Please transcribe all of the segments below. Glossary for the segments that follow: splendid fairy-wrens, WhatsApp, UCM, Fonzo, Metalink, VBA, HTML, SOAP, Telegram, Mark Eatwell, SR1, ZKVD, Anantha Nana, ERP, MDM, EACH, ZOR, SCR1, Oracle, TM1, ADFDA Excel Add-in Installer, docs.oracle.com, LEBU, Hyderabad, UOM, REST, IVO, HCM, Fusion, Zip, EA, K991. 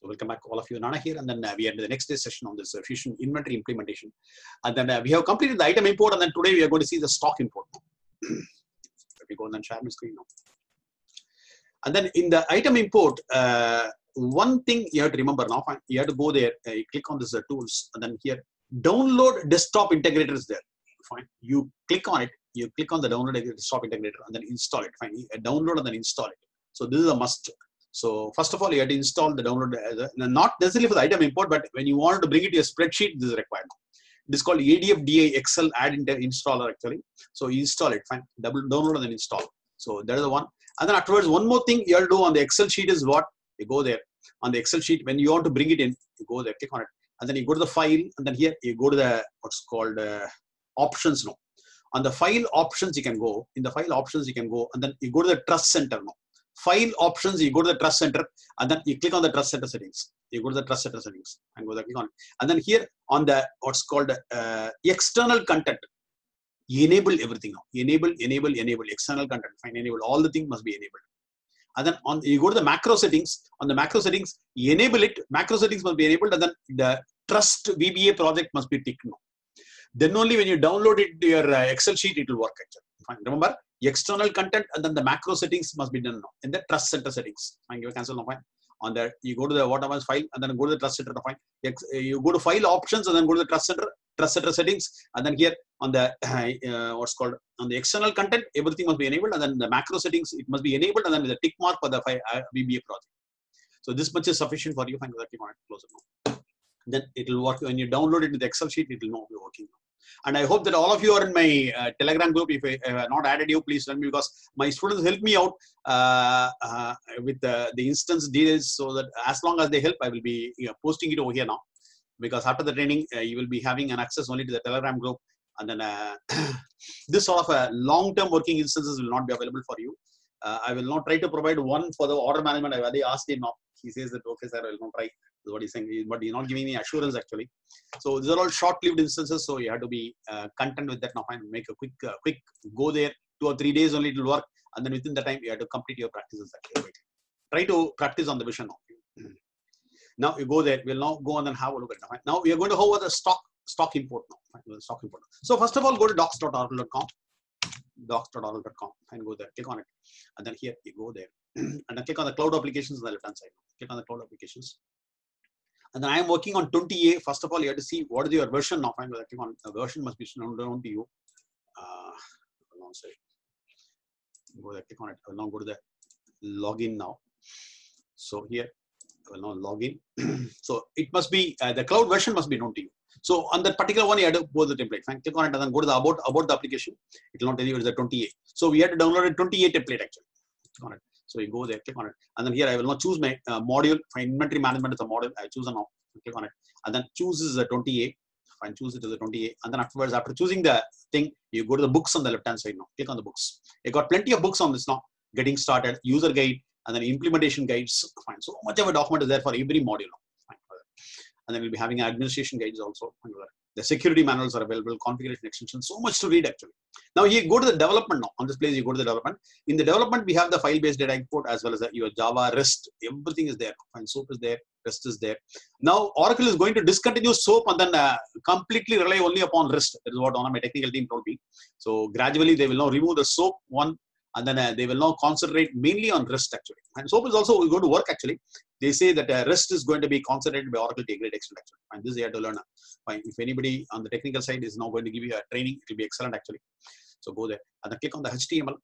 So welcome back all of you, Nana here, and then we end the next day's session on this Fusion inventory implementation. And then we have completed the item import, and then today we are going to see the stock import. Let me go and then share my screen now. And then in the item import, one thing you have to remember now, you have to go there, you click on this tools, and then here, download desktop integrator is there. Fine. You click on it, you click on the download desktop integrator and then install it. Fine. You download and then install it. So this is a must. So first of all, you have to install the download, not necessarily for the item import, but when you want to bring it to your spreadsheet, this is required. It is called ADFDA Excel Add-in Installer actually. So you install it, fine. Download and then install. So that is the one. And then afterwards, one more thing you have to do on the Excel sheet is what? You go there. On the Excel sheet, when you want to bring it in, you go there, click on it. And then you go to the file, and then here you go to the what's called options now. On the file options, you can go. In the file options, you can go, and then you go to the trust center now. File options, you go to the trust center, and then you click on the trust center settings. You go to the trust center settings and go there, click on it. And then here on the what's called external content, you enable everything now. You enable external content. Fine, enable all the things must be enabled. And then on you go to the macro settings. On the macro settings, you enable it. Macro settings must be enabled, and then the trust VBA project must be ticked now. Then only when you download it to your Excel sheet, it will work actually. Fine. Remember, external content and then the macro settings must be done now. In the trust center settings, fine. You cancel now. Fine. On that, you go to the whatever file and then go to the trust center. Fine. You go to file options and then go to the trust center settings, and then here on the what's called on the external content, everything must be enabled, and then the macro settings it must be enabled, and then with a tick mark for the VBA project. So this much is sufficient for you. Fine, you want to close it now. Then it will work when you download it to the Excel sheet. It will not be working now. And I hope that all of you are in my Telegram group. If I have not added you, please tell me, because my students help me out with the instance details, so that as long as they help, I will be posting it over here now. Because after the training, you will be having an access only to the Telegram group. And then this sort of long-term working instances will not be available for you. I will not try to provide one for the order management. I already asked him now. He says that, okay, sir, I will not try. Is what he's saying, but he's not giving me assurance actually. So these are all short-lived instances. So you have to be content with that now and make a quick go there. 2 or 3 days only it will work. And then within the time, you have to complete your practices actually. Try to practice on the vision now. Now you go there. We'll now go on and have a look at it. Now we are going to go over the stock import now. Stock import. So first of all, go to docs.oracle.com. Docs.oracle.com and go there. Click on it. And then here you go there. And then click on the cloud applications on the left-hand side. Click on the cloud applications. And then I am working on 20A. First of all, you have to see what is your version now. Click on the version must be known down to you. Go there. Click on it. I will now go to the login now. So here. Will now log in. So it must be the cloud version must be known to you. So on that particular one, you had to go to the template. Fine, click on it and then go to the about the application. It will not tell you it's a 28. So we had to download a 28 template actually. Click on it. So you go there, click on it, and then here I will not choose my module. Fine, inventory management is a module. I choose an now. Click on it, and then chooses a 28. Fine, choose it as a 28, and then afterwards, after choosing the thing, you go to the books on the left-hand side now. Click on the books. You got plenty of books on this now. Getting started, user guide. And then implementation guides, fine. So much of a document is there for every module. Fine. And then we'll be having administration guides also. The security manuals are available, configuration extensions, so much to read actually. Now here, go to the development now. On this place, you go to the development. In the development, we have the file-based data import as well as your Java, REST, everything is there. Fine, SOAP is there, REST is there. Now, Oracle is going to discontinue SOAP and then completely rely only upon REST. That is what my technical team told me. So gradually, they will now remove the SOAP one. And then they will now concentrate mainly on REST actually. And SOAP is also going to work actually. They say that REST is going to be concentrated by Oracle to a great extent actually. And this you have to learn. Fine. If anybody on the technical side is now going to give you a training, it will be excellent actually. So go there and then click on the HTML.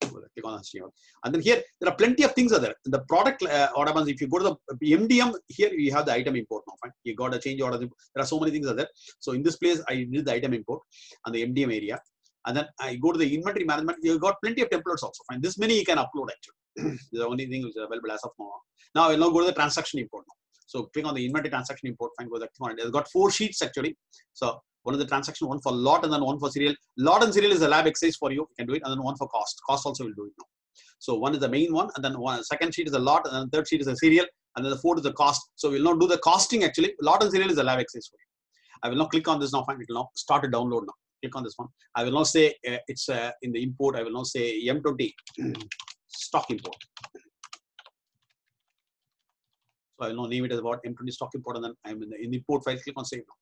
Click on HTML. And then here, there are plenty of things are there. The product order, if you go to the MDM, here you have the item import now. Fine. You got a change order. There are so many things are there. So in this place, I did the item import and the MDM area. And then I go to the inventory management. You've got plenty of templates also. Fine. This many you can upload actually. The only thing which is available as of now. Now I'll now go to the transaction import now. So click on the inventory transaction import. Fine, go to the it's got 4 sheets actually. So one is the transaction, one for lot, and then one for serial. Lot and serial is a lab exercise for you. You can do it, and then one for cost. Cost also will do it now. So one is the main one, and then one second sheet is a lot, and then third sheet is a serial, and then the fourth is the cost. So we'll not do the costing actually. Lot and serial is a lab exercise for you. I will now click on this now. Fine, it will now start to download now. Click on this one. I will now say it's in the import. I will now say M20 stock import. So I will now name it as what M20 stock import, and then I'm in the import file. Click on save now.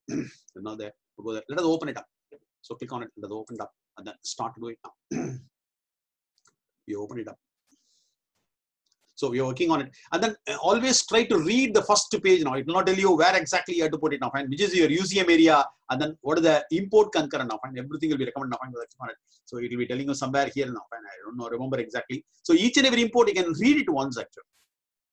Now there, go there. Let us open it up. So click on it. Let us open it up, and then start to do it now. You open it up. So we are working on it, and then always try to read the first page. Now it will not tell you where exactly you have to put it now, and which is your UCM area, and then what is the import concurrent now, and everything will be recommended now. So it will be telling you somewhere here now, and I don't know, remember exactly. So each and every import you can read it once actually.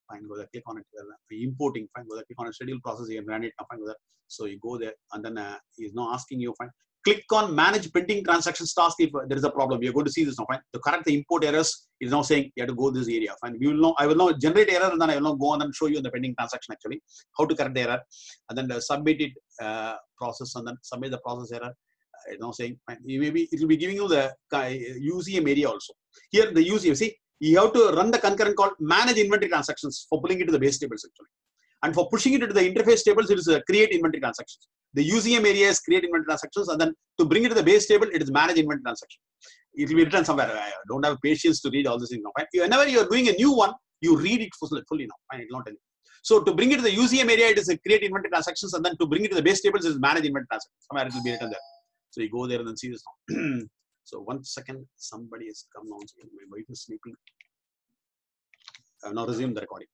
Fine, go there, click on it. Importing, fine, go there, click on a schedule process. You can run it now, fine, go there. So you go there, and then he is now asking you, fine. Click on manage pending transactions task if there is a problem. You're going to see this now. Fine. To correct the import errors is now saying you have to go this area. Fine. We will know. I will now generate error, and then I will now go on and show you in the pending transaction actually how to correct the error, and then the submitted process, and then submit the process error. It's now saying fine. It will be giving you the UCM area also. Here the UCM. See, you have to run the concurrent called manage inventory transactions for pulling it to the base tables actually, and for pushing it into the interface tables, it is create inventory transactions. The UCM area is create inventory transactions, and then to bring it to the base table, it is manage inventory transactions. It will be written somewhere. I don't have patience to read all this thing now. Right? Whenever you are doing a new one, you read it fully now. Right? It will not tell you. So to bring it to the UCM area, it is create inventory transactions, and then to bring it to the base tables is manage inventory transactions. Somewhere it will be written there. So you go there and then see this now. So 1 second, somebody has come on. My wife is sleeping. I will now resume the recording.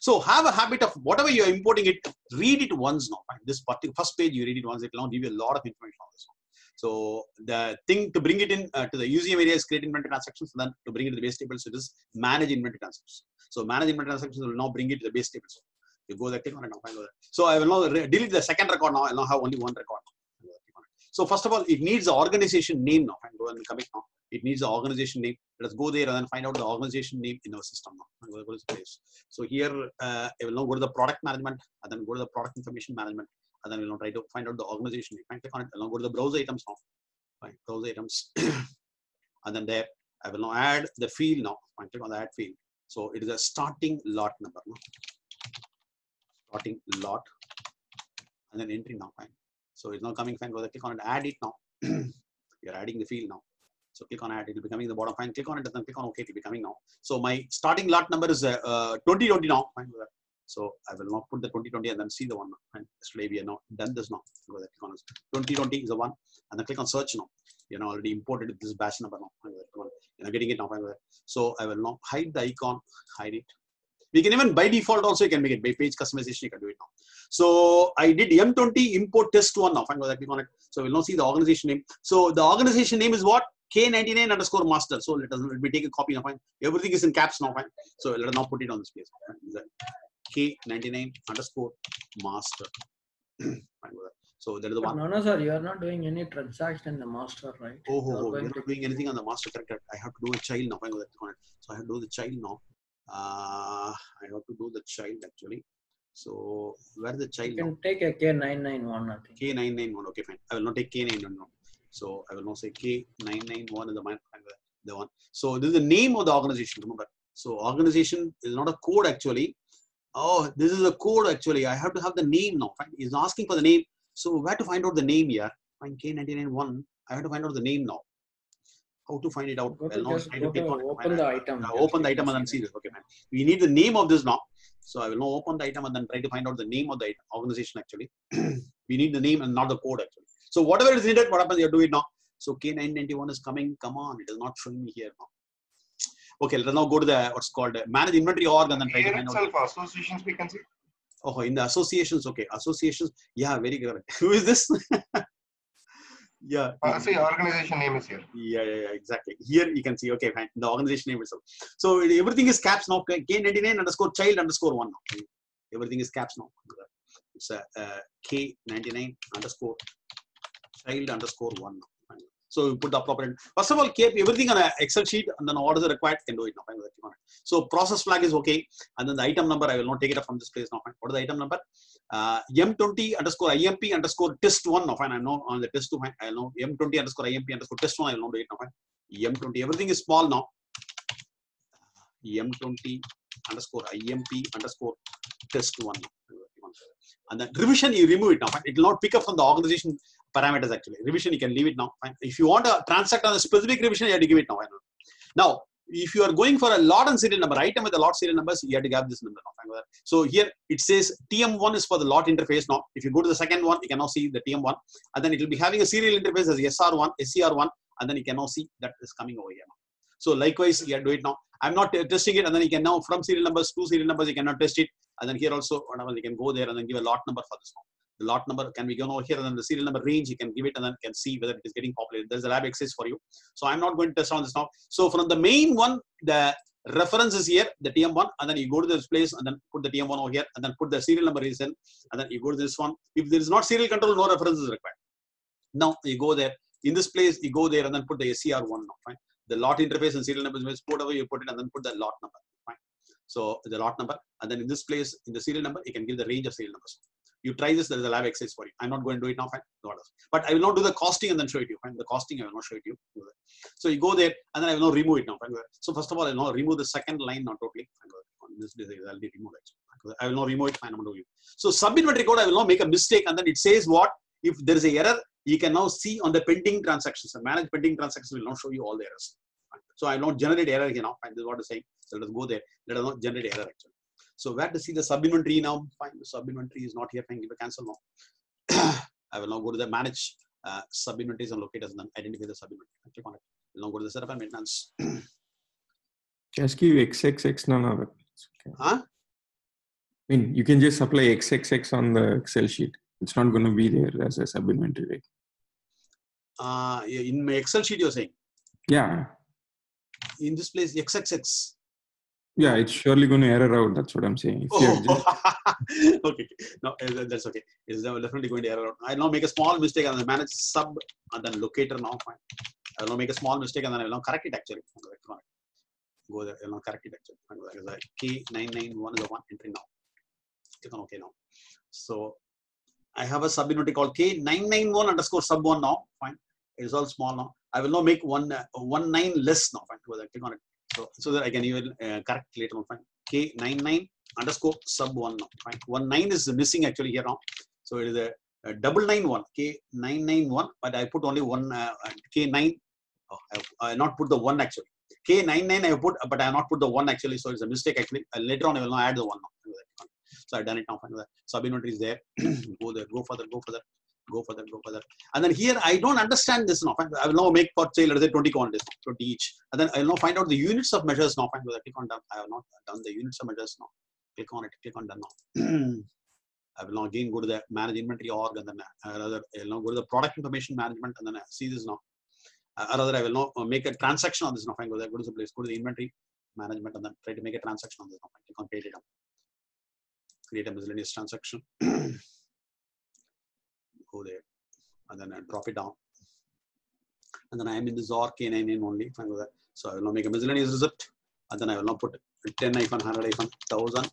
So have a habit of whatever you are importing it, read it once now. Right? This particular first page, you read it once. It will now give you a lot of information on this one. So the thing to bring it in to the UCM area is create inventory transactions. And then to bring it to the base tables, it is manage inventory transactions. So manage inventory transactions will now bring it to the base tables. You go there, click on it now. Fine, go there. So I will now delete the second record now. I will now have only one record. So first of all, it needs the organization name now. Fine, go and come back now. It needs the organization name. Let us go there and then find out the organization name in our system now. Fine, go to this place. So here, I will now go to the product management, and then go to the product information management, and then we will now try to find out the organization name. Fine, click on it. I will now go to the browser items now. Fine, browser items, and then there I will now add the field now. Fine, click on the add field. So it is a starting lot number now. Starting lot, and then entry now. Fine. So it's not coming, fine, go there, click on it, add it now. You're adding the field now. So click on add, it will be coming in the bottom, fine, click on it, and then click on OK, it will be coming now. So my starting lot number is 2020 now, fine, go there. So I will now put the 2020 and then see the one now. Fine. Yesterday we are now done this now. Go there, click on this. 2020 is the one, and then click on search now. You know, already imported this batch number now. Fine, you're getting it now, fine, go there. So I will now hide the icon, hide it. We can even by default also you can make it by page customization, you can do it now. So I did M20 import test1 now. Fine, go there, click on it. So we'll now see the organization name. So the organization name is what? K99_master. So let me take a copy now. Fine. Everything is in caps now. Fine. So let us now put it on this place. K99_master. Fine, go there. So that is the one. No, sir, you are not doing any transaction in the master, right? Oh, we are not doing anything on the master. Correct. I have to do a child now. Fine, go there, click on it. So I have to do the child now. I have to do the child actually. So where is the child? You can now take a K991, I think. K991, okay, fine. I will not take K991. So I will now say K991 is the one. So this is the name of the organization, remember. So organization is not a code actually. Oh, this is a code actually. I have to have the name now. Fine. He's asking for the name. So where to find out the name here? Fine, K991. I have to find out the name now. How to find it out? Open the item. Open the item and then see this. Okay, man. We need the name of this now. So I will now open the item and then try to find out the name of the organization actually. We need the name and not the code actually. So whatever is needed, what happens? You do it now. So K991 is coming. Come on, it is not showing me here now. Okay, let us now go to the what's called manage inventory org and then try to find out. Associations we can see. Oh, in the associations. Okay, associations. Yeah, very good. Who is this? Yeah. See, organization name is here. Yeah, exactly. Here you can see, okay, fine. The organization name itself. So everything is caps now. K99_child_one now. Everything is caps now. It's a K99_child_one now. So you put the appropriate. First of all, keep everything on an Excel sheet and then orders are required, can do it now. So process flag is okay. And then the item number, I will not take it up from this place now. What is the item number? M20_IMP_test1 now. Fine, I'm now on the test two. I know M20_IMP_test1. I will not do it now. Fine. M20. Everything is small now. M20_IMP_test1. And then revision, you remove it now. Fine. It will not pick up from the organization parameters actually. Revision, you can leave it now. Fine. If you want to transact on a specific revision, you have to give it now. Now, if you are going for a lot and serial number item with a lot serial numbers, you have to give this number now. whatever. So here it says TM1 is for the lot interface. Now, if you go to the second one, you can now see the TM1, and then it will be having a serial interface as SR1, SCR1, and then you can now see that is coming over here. So likewise, you do it now. I'm not testing it, and then you can now from serial numbers to serial numbers, you cannot test it. And then here also, whatever, you can go there and then give a lot number for this one. The lot number can be given over here, and then the serial number range, you can give it, and then you can see whether it is getting populated. There's a lab access for you. So I'm not going to test on this now. So from the main one, the reference is here, the TM1, and then you go to this place and then put the TM1 over here, and then put the serial number is in, and then you go to this one. If there is not serial control, no reference is required. Now you go there. In this place, you go there and then put the SCR1 now, right? The lot interface and serial numbers, whatever you put it, and then put the lot number, right? So the lot number, and then in this place, in the serial number, you can give the range of serial numbers. You try this, there is a lab exercise for you. I'm not going to do it now, fine. No, but I will not do the costing and then show it to you. Fine. The costing I will not show it to you. So you go there and then I will not remove it now. Fine. So first of all, I will not remove the second line, not totally. This I'll remove it. I will not remove it. Fine. So sub-inventory code, I will not make a mistake, and then it says what? If there is an error, you can now see on the pending transactions. The manage pending transactions will not show you all the errors. Fine. So I will not generate error here now. Fine. This is what I'm saying. So let us go there. Let us not generate error actually. So where to see the sub-inventory now? Fine, the sub-inventory is not here. Fine, give a cancel now. I will now go to the manage sub-inventories and locators and then identify the sub-inventory. Click on it. I will now go to the setup and maintenance. Just give XXX now. No. Okay. Huh? I mean, you can just supply XXX on the Excel sheet. It's not going to be there as a sub-inventory. In my Excel sheet, you're saying? Yeah. In this place, XXX. Yeah, it's surely going to error out. That's what I'm saying. Okay, no, that's okay. It's definitely going to error out. I'll now make a small mistake and then manage sub and then locator now. Fine. I'll now make a small mistake and then I will now correct it actually. Go there, I'll now correct it actually. K991 is the one entry now. Click on OK now. So I have a sub inventory called K991_sub_1 now. Fine. It is all small now. I will now make 1 9 less now. Fine. Go there, click on it. So that I can even correct later on. Fine. K99_sub_1 now. Fine. 19 is missing actually here now. So it is a 991 K991, but I put only one K9. Oh, I have not put the one actually. K99 I have put, but I have not put the one actually. So it's a mistake actually. Later on I will not add the one now. So I've done it now. Fine. Sub inventory is there. Go there. Go further. Go further. Go for that, go for that. And then here, I don't understand this now. I will now make for say, let's say 20 quantities, 20 each. And then I will now find out the units of measures now. Click on done. I have not done the units of measures now. Click on it, click on done now. I will now again go to the manage inventory org and then I will now go to the product information management and then I see this now. Rather, I will now make a transaction on this now. Go to the place, go to the inventory management and then try to make a transaction on this now. Click on create item. Create a miscellaneous transaction. Go there and then I drop it down, and then I am in the ZOR K99 only. So I will now make a miscellaneous result, and then I will now put 10-100-1000.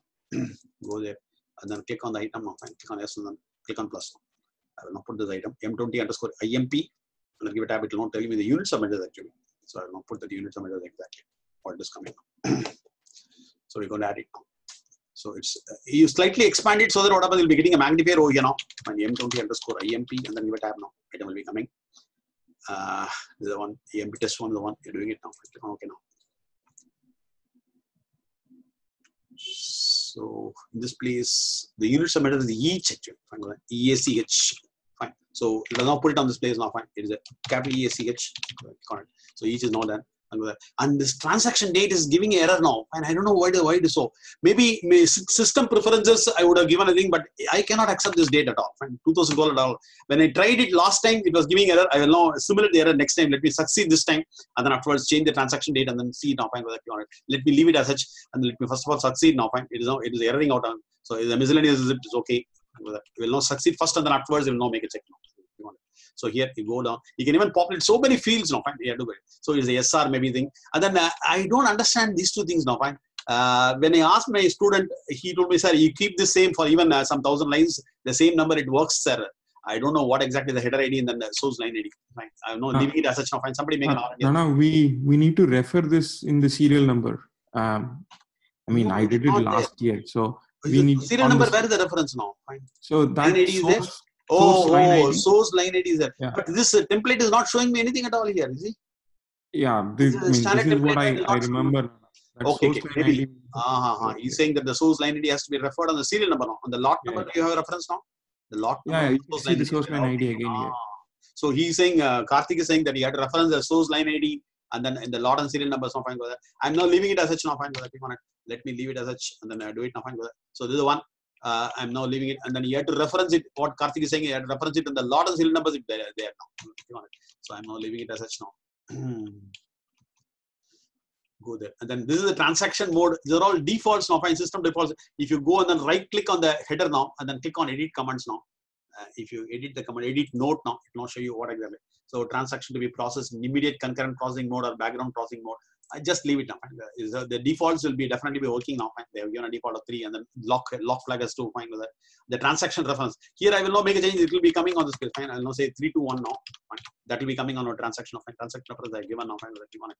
Go there and then click on the item now. Click on S and then click on plus. I will now put this item M20_IMP and I'll give it a tab. It will not tell me the units of measures actually. So I will now put the units of measures exactly what is coming. So we're going to add it now. So it's you slightly expand it so that whatever will be getting a magnifier over here now. And M20_IMP and then give a tab now. Item will be coming. This is the one, EMP test one, the one you're doing it now. Click on OK now. So in this place, the unit submitter is the EACH actually. Fine. EACH. Fine. So let us now put it on this place now. Fine. It is a capital EACH. Correct. So EACH is now done. And this transaction date is giving error now, and I don't know why it is so. Maybe my system preferences I would have given a thing, but I cannot accept this date at all. $2,000 at all. When I tried it last time, it was giving error. I will now simulate the error next time. Let me succeed this time, and then afterwards change the transaction date and then see it now. Fine, let me leave it as such, and let me first of all succeed now. Fine, it is erroring out. So the miscellaneous is okay. We will now succeed first, and then afterwards we will now make a check now. So here you go down. You can even populate so many fields now. Fine. Yeah, do it. So it's the SR maybe thing. And then I don't understand these two things now. Fine. When I asked my student, he told me, sir, you keep the same for even some 1,000 lines, the same number, it works, sir. I don't know what exactly the header ID and then the source line ID. Fine. I don't know. Leave it as such now. Fine. Somebody make an RD. No, we need to refer this in the serial number. I mean, no, I did it last year. So is we need serial number. Where is the reference now? Fine. So that is there. Source line ID is there. Yeah. But this template is not showing me anything at all here, is it? Yeah, this is what I remember. Okay. He's saying that the source line ID has to be referred on the serial number. On the lot number, do you have a reference now? The lot number. Yeah, you see the source line ID again here. So he's saying, Karthik is saying that he had to reference the source line ID and then in the lot and serial numbers. Now, fine, go there. I'm now leaving it as such. Now, fine, go there. Click on it. Let me leave it as such and then I do it. Now, fine, go there. So this is one. I'm now leaving it and then you had to reference it. What Karthik is saying, you had to reference it in the lot and serial numbers. They are now. So I'm now leaving it as such now. Go there. And then this is the transaction mode. These are all defaults now. Fine, system defaults. If you go and then right click on the header now and then click on edit commands now. If you edit the command, edit note now, it will not show you what exactly. So transaction to be processed in immediate concurrent processing mode or background processing mode. I just leave it now. The defaults will be definitely be working now. They have given a default of 3 and then lock flag as 2. Fine, with that. The transaction reference. Here I will not make a change. It will be coming on this page. Fine, I will now say 3 to 1 now. Fine. That will be coming on our transaction. Fine. Transaction reference I have given now. Fine, with that.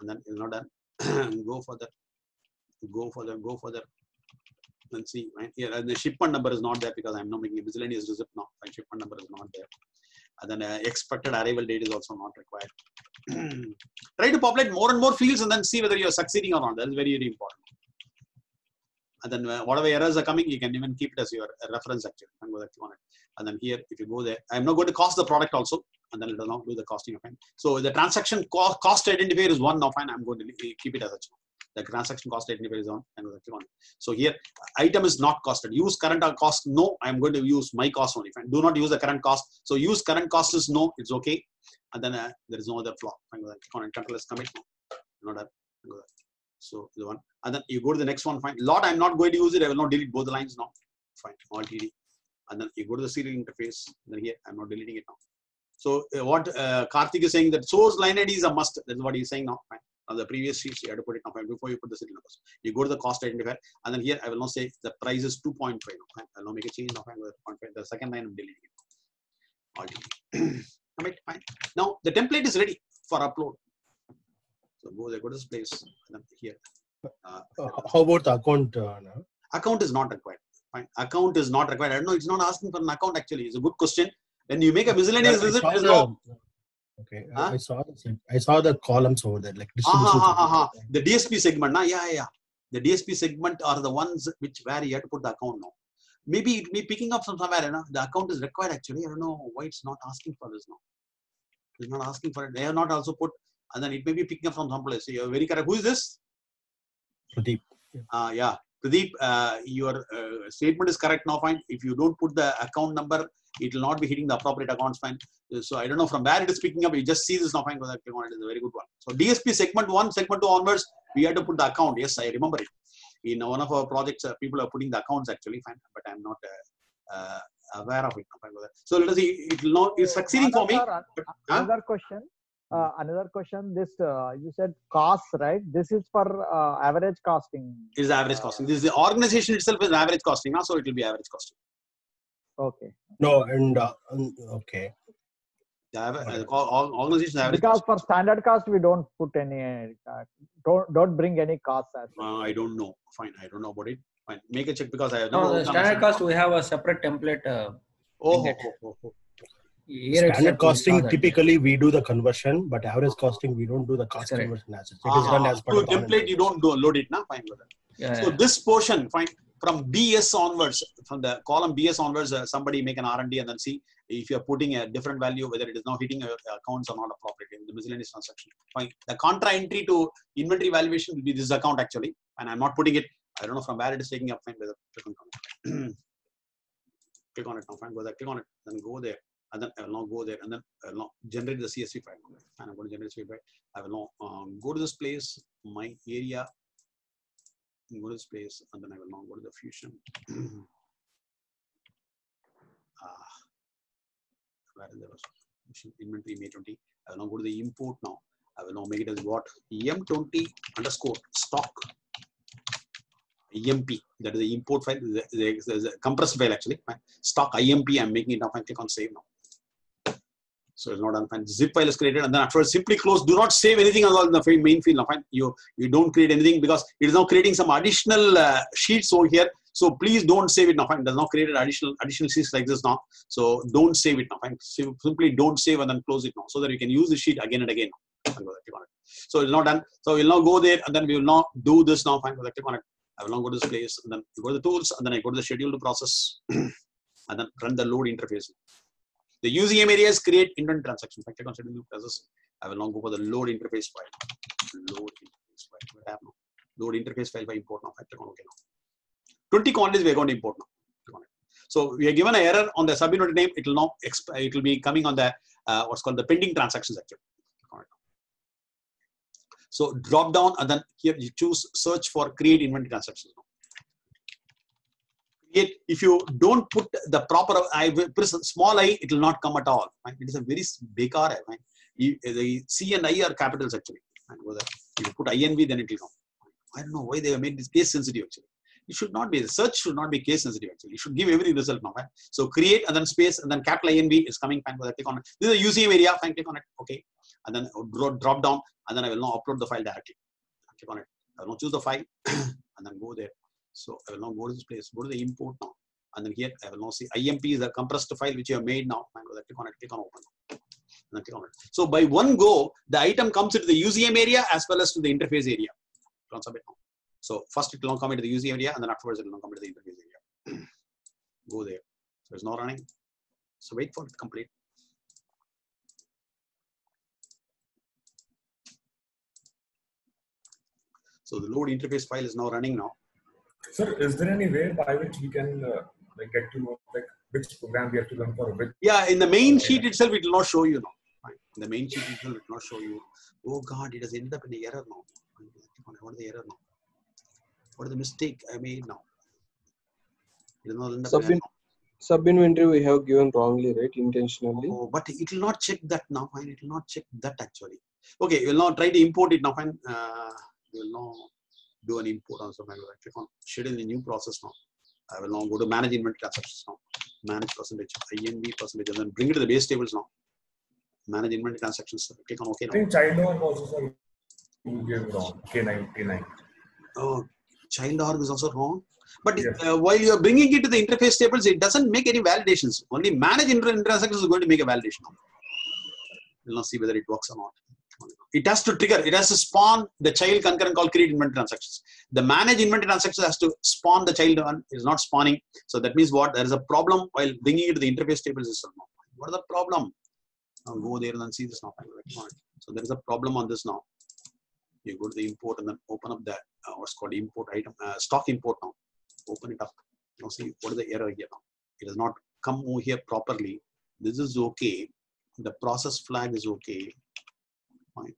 And then it will not done. Go further. And see right here, and the shipment number is not there because I'm not making a miscellaneous receipt now. My shipment number is not there, and then expected arrival date is also not required. Try to populate more and more fields and then see whether you're succeeding or not. That is very, very important. And then whatever errors are coming, you can even keep it as your reference actually. And go on it. And then here, if you go there, I'm not going to cost the product also, and then it will not do the costing of it. So the transaction cost identifier is one now. Fine, I'm going to keep it as such. The transaction cost identifier is on and on. So here item is not costed. Use current or cost. No, I am going to use my cost only. Fine. Do not use the current cost. So use current cost is no. It's okay. And then there is no other flaw. Fine. Control is commit. No. Not that. So the one. And then you go to the next one. Fine. Lot. I am not going to use it. I will not delete both the lines now. Fine. All TD. And then you go to the serial interface. And then here I am not deleting it now. So what Karthik is saying that source line ID is a must. That's what he is saying now. Fine. On the previous sheets, you had to put it now. Before you put the serial numbers, you go to the cost identifier, and then here I will now say the price is 2.5. I will now make a change now. The second line I'm deleting it. All deleted. Commit. Fine. Now the template is ready for upload. So go to this place. And then here. How about the account? No? Account is not required. Fine. Account is not required. I don't know. It's not asking for an account actually. It's a good question. When you make a miscellaneous visit, it's no. Okay, huh? I saw the columns over there, like distribution. The DSP segment, na? Yeah. The DSP segment are the ones where you have to put the account now. Maybe it may be picking up from somewhere, na? The account is required actually. I don't know why it's not asking for this now. It's not asking for it. They have not also put, and then it may be picking up from someplace. So you're very correct. Who is this? Pradeep. Pradeep, your statement is correct now. Fine. If you don't put the account number, it will not be hitting the appropriate accounts. Fine. So I don't know from where it is picking up. You just see this now. Fine. Because that account is a very good one. So DSP segment 1, segment 2 onwards, we had to put the account. Yes, I remember it. In one of our projects, people are putting the accounts actually. Fine. But I'm not aware of it. So let us see. It will not. It's succeeding for me. Another question. This you said cost, right? This is for average costing. Is average costing. This is the organization itself is average costing, so it will be average costing. Okay. No, and okay. The organization average. Because for standard cost, we don't put any. Don't bring any cost. I don't know. Fine, I don't know about it. Fine, make a check because I have no. Standard cost, we have a separate template. Standard costing, typically we do the conversion, but average costing, we don't do the cost conversion as it is done as part of template. You don't load it, na? Fine. So this portion, fine, from BS onwards, from the column BS onwards, somebody make an R&D and then see if you're putting a different value, whether it is now hitting your accounts or not appropriate in the miscellaneous transaction. Fine. The contra entry to inventory valuation will be this account actually, and I'm not putting it. I don't know from where it is taking up. Fine. Click on it now. Fine. Go there. Click on it. Then go there. And then I will now go there and then I will now generate the CSV file. And I'm going to generate CSV file. I will now go to this place, my area, go to this place, and then I will now go to the Fusion. Where is the inventory M20? I will now go to the import now. I will now make it as what? M20_stock. IMP, that is the import file, the compressed file actually. Stock IMP, I'm making it now. I click on save now. So it's not done. Fine. Zip file is created, and then after simply close. Do not save anything at all in the main field. Now, fine. You don't create anything because it is now creating some additional sheets over here. So please don't save it now. Fine. It does not create additional sheets like this now. So don't save it now. Fine. Simply don't save and then close it now, so that you can use the sheet again and again. click on it. So it's not done. So we'll now go there and then we will now do this now. Fine, click on it. I will now go to this place and then go to the tools and then I go to the schedule to process and then run the load interface. The UCM areas create intent transactions. I click on schedule process. I will now go for the load interface file. Load interface file. What happened? Load interface file by import now. I click on OK now. 20 quantities we are going to import now. So we are given an error on the subunit name. It will now it will be coming on the what's called the pending transactions section. So drop down and then here you choose search for create inventory transactions. Create, if you don't put the proper I press small I, it will not come at all. Right? It is a very big R. Right? The C and I are capitals actually. Right? If you put INV, then it will come. I don't know why they have made this case sensitive actually. It should not be, the search should not be case sensitive actually. You should give every result now. Right? So create and then space and then capital INV is coming. Fine, click on it. This is a UCM area. Fine, click on it. Okay. And then drop down and then I will now upload the file directly. Click on it. I will now choose the file and then go there. So I will now go to this place. Go to the import now. And then here I will now see IMP is the compressed file which you have made now. Fine, click on it. Click on open. And then click on it. So by one go, the item comes into the UCM area as well as to the interface area. Click on submit now. So first it will not come into the UCM area and then afterwards it will not come into the interface area. Go there. So it's not running. So wait for it to complete. So the load interface file is now running now. Sir, is there any way by which we can like get to know like which program we have to run for which? Yeah, in the main sheet itself it will not show you now. Right. In the main sheet itself it will not show you. Oh God, it has ended up in the error now. What is the error now? What is the mistake I made now? Sub-inventory we have given wrongly, right? Intentionally. Oh, but it will not check that now. Fine, it will not check that actually. Okay, we will now try to import it now. Fine, we will now do an import also. I will click on schedule the new process now. I will now go to manage inventory transactions now. Manage percentage, INV percentage, and then bring it to the base tables now. Manage inventory transactions. Click on OK now. I think child org also gave wrong. K99. Oh, child org is also wrong. But yes. While you are bringing it to the interface tables, it doesn't make any validations. Only manage inventory transactions is going to make a validation now. We'll now see whether it works or not. It has to trigger, it has to spawn the child concurrent called create inventory transactions. The manage inventory transactions has to spawn the child one, it is not spawning. So that means what? There is a problem while bringing it to the interface table system. What is the problem? Now go there and see this now. So there is a problem on this now. You go to the import and then open up the what's called import item, stock import now. Open it up. Now see what is the error here now. It has not come over here properly. This is okay. The process flag is okay. Fine.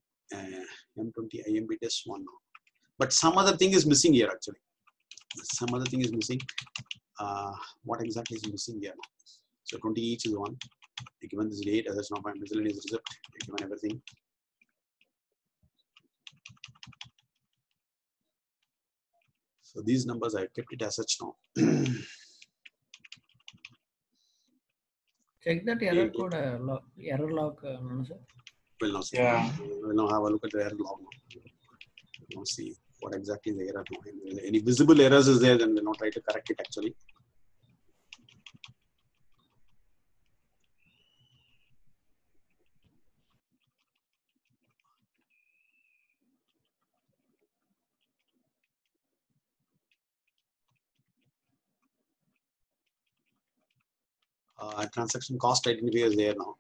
M20_IMP_test_one now. But some other thing is missing here actually. Some other thing is missing. What exactly is missing here now? So 20 each is one. You're given this date as it's not by miscellaneous result. You're given everything. So these numbers I kept it as such now. Check that error code log, error log. We'll now see. Yeah. We'll now have a look at the error log now. We'll now see what exactly is the error now. Any visible errors is there, then we'll now try to correct it actually. Transaction cost identifier is there now.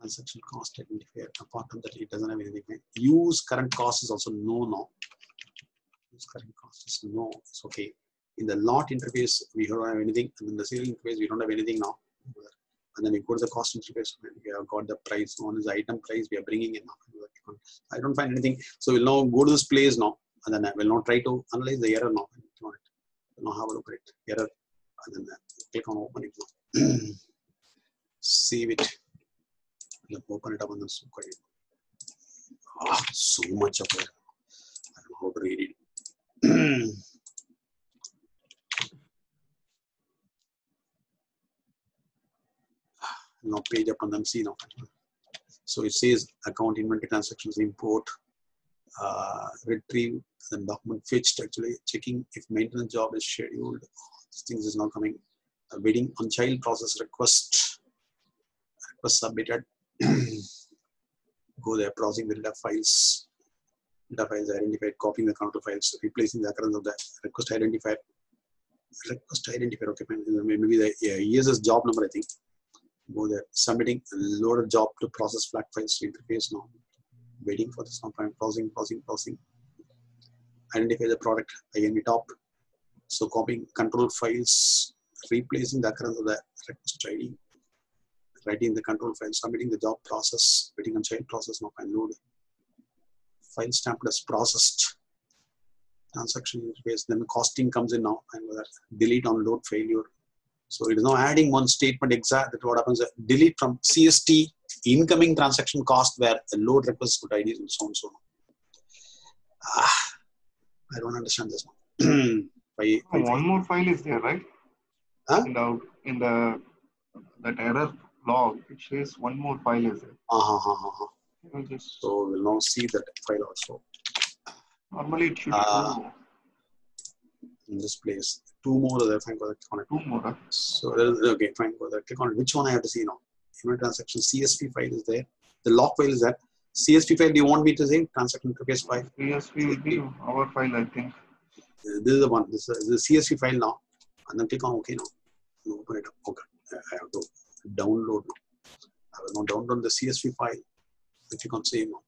Transaction cost identifier. Apart from that, it doesn't have anything. Use current cost is also no now. Use current cost is no. It's okay. In the lot interface, we don't have anything. And in the serial interface, we don't have anything now. And then we go to the cost interface. We have got the price. One is the item price. We are bringing in now. I don't find anything. So we'll now go to this place now. And then I will now try to analyze the error now. We'll now have a look at it. Error. And then click on open it. Save it. Look, open it up on the screen. Ah, so much of it. I don't know how to read it. Now page up and then see now. So it says account inventory transactions import. Retrieve and document fetched actually checking if maintenance job is scheduled. These things is now coming. Waiting on child process request submitted. go there, browsing the data files identified, copying the counter files, replacing the occurrence of the request identifier. Okay, maybe the ESS job number, I think. Go there, submitting a loaded job to process flat files to interface now. Waiting for this now, browsing. Identify the product, again, it up. So copying control files, replacing the occurrence of the request ID, writing the control file, submitting the job process, waiting on child process now, and load. File stamped as processed. Transaction interface, then costing comes in now, and delete on load failure. So it is now adding one statement exact that what happens is delete from CST incoming transaction cost where the load request good IDs and so on. So I don't understand this one. One more file is there, right? Huh? In the that error log, it says one more file is there. So we'll now see that file also. Normally it should be in this place. Two more there, fine, go there, click on it. Two more, huh? So, okay, fine, go there, click on it. Which one I have to see now? Event transaction, CSV file is there. The log file is there. CSV file, do you want me to say? Transaction interface file. CSV will be our file, I think. This is the one. This is the CSV file now. And then click on OK now. You open it up. Okay. I have to download now. I will now download the CSV file. I click on save now.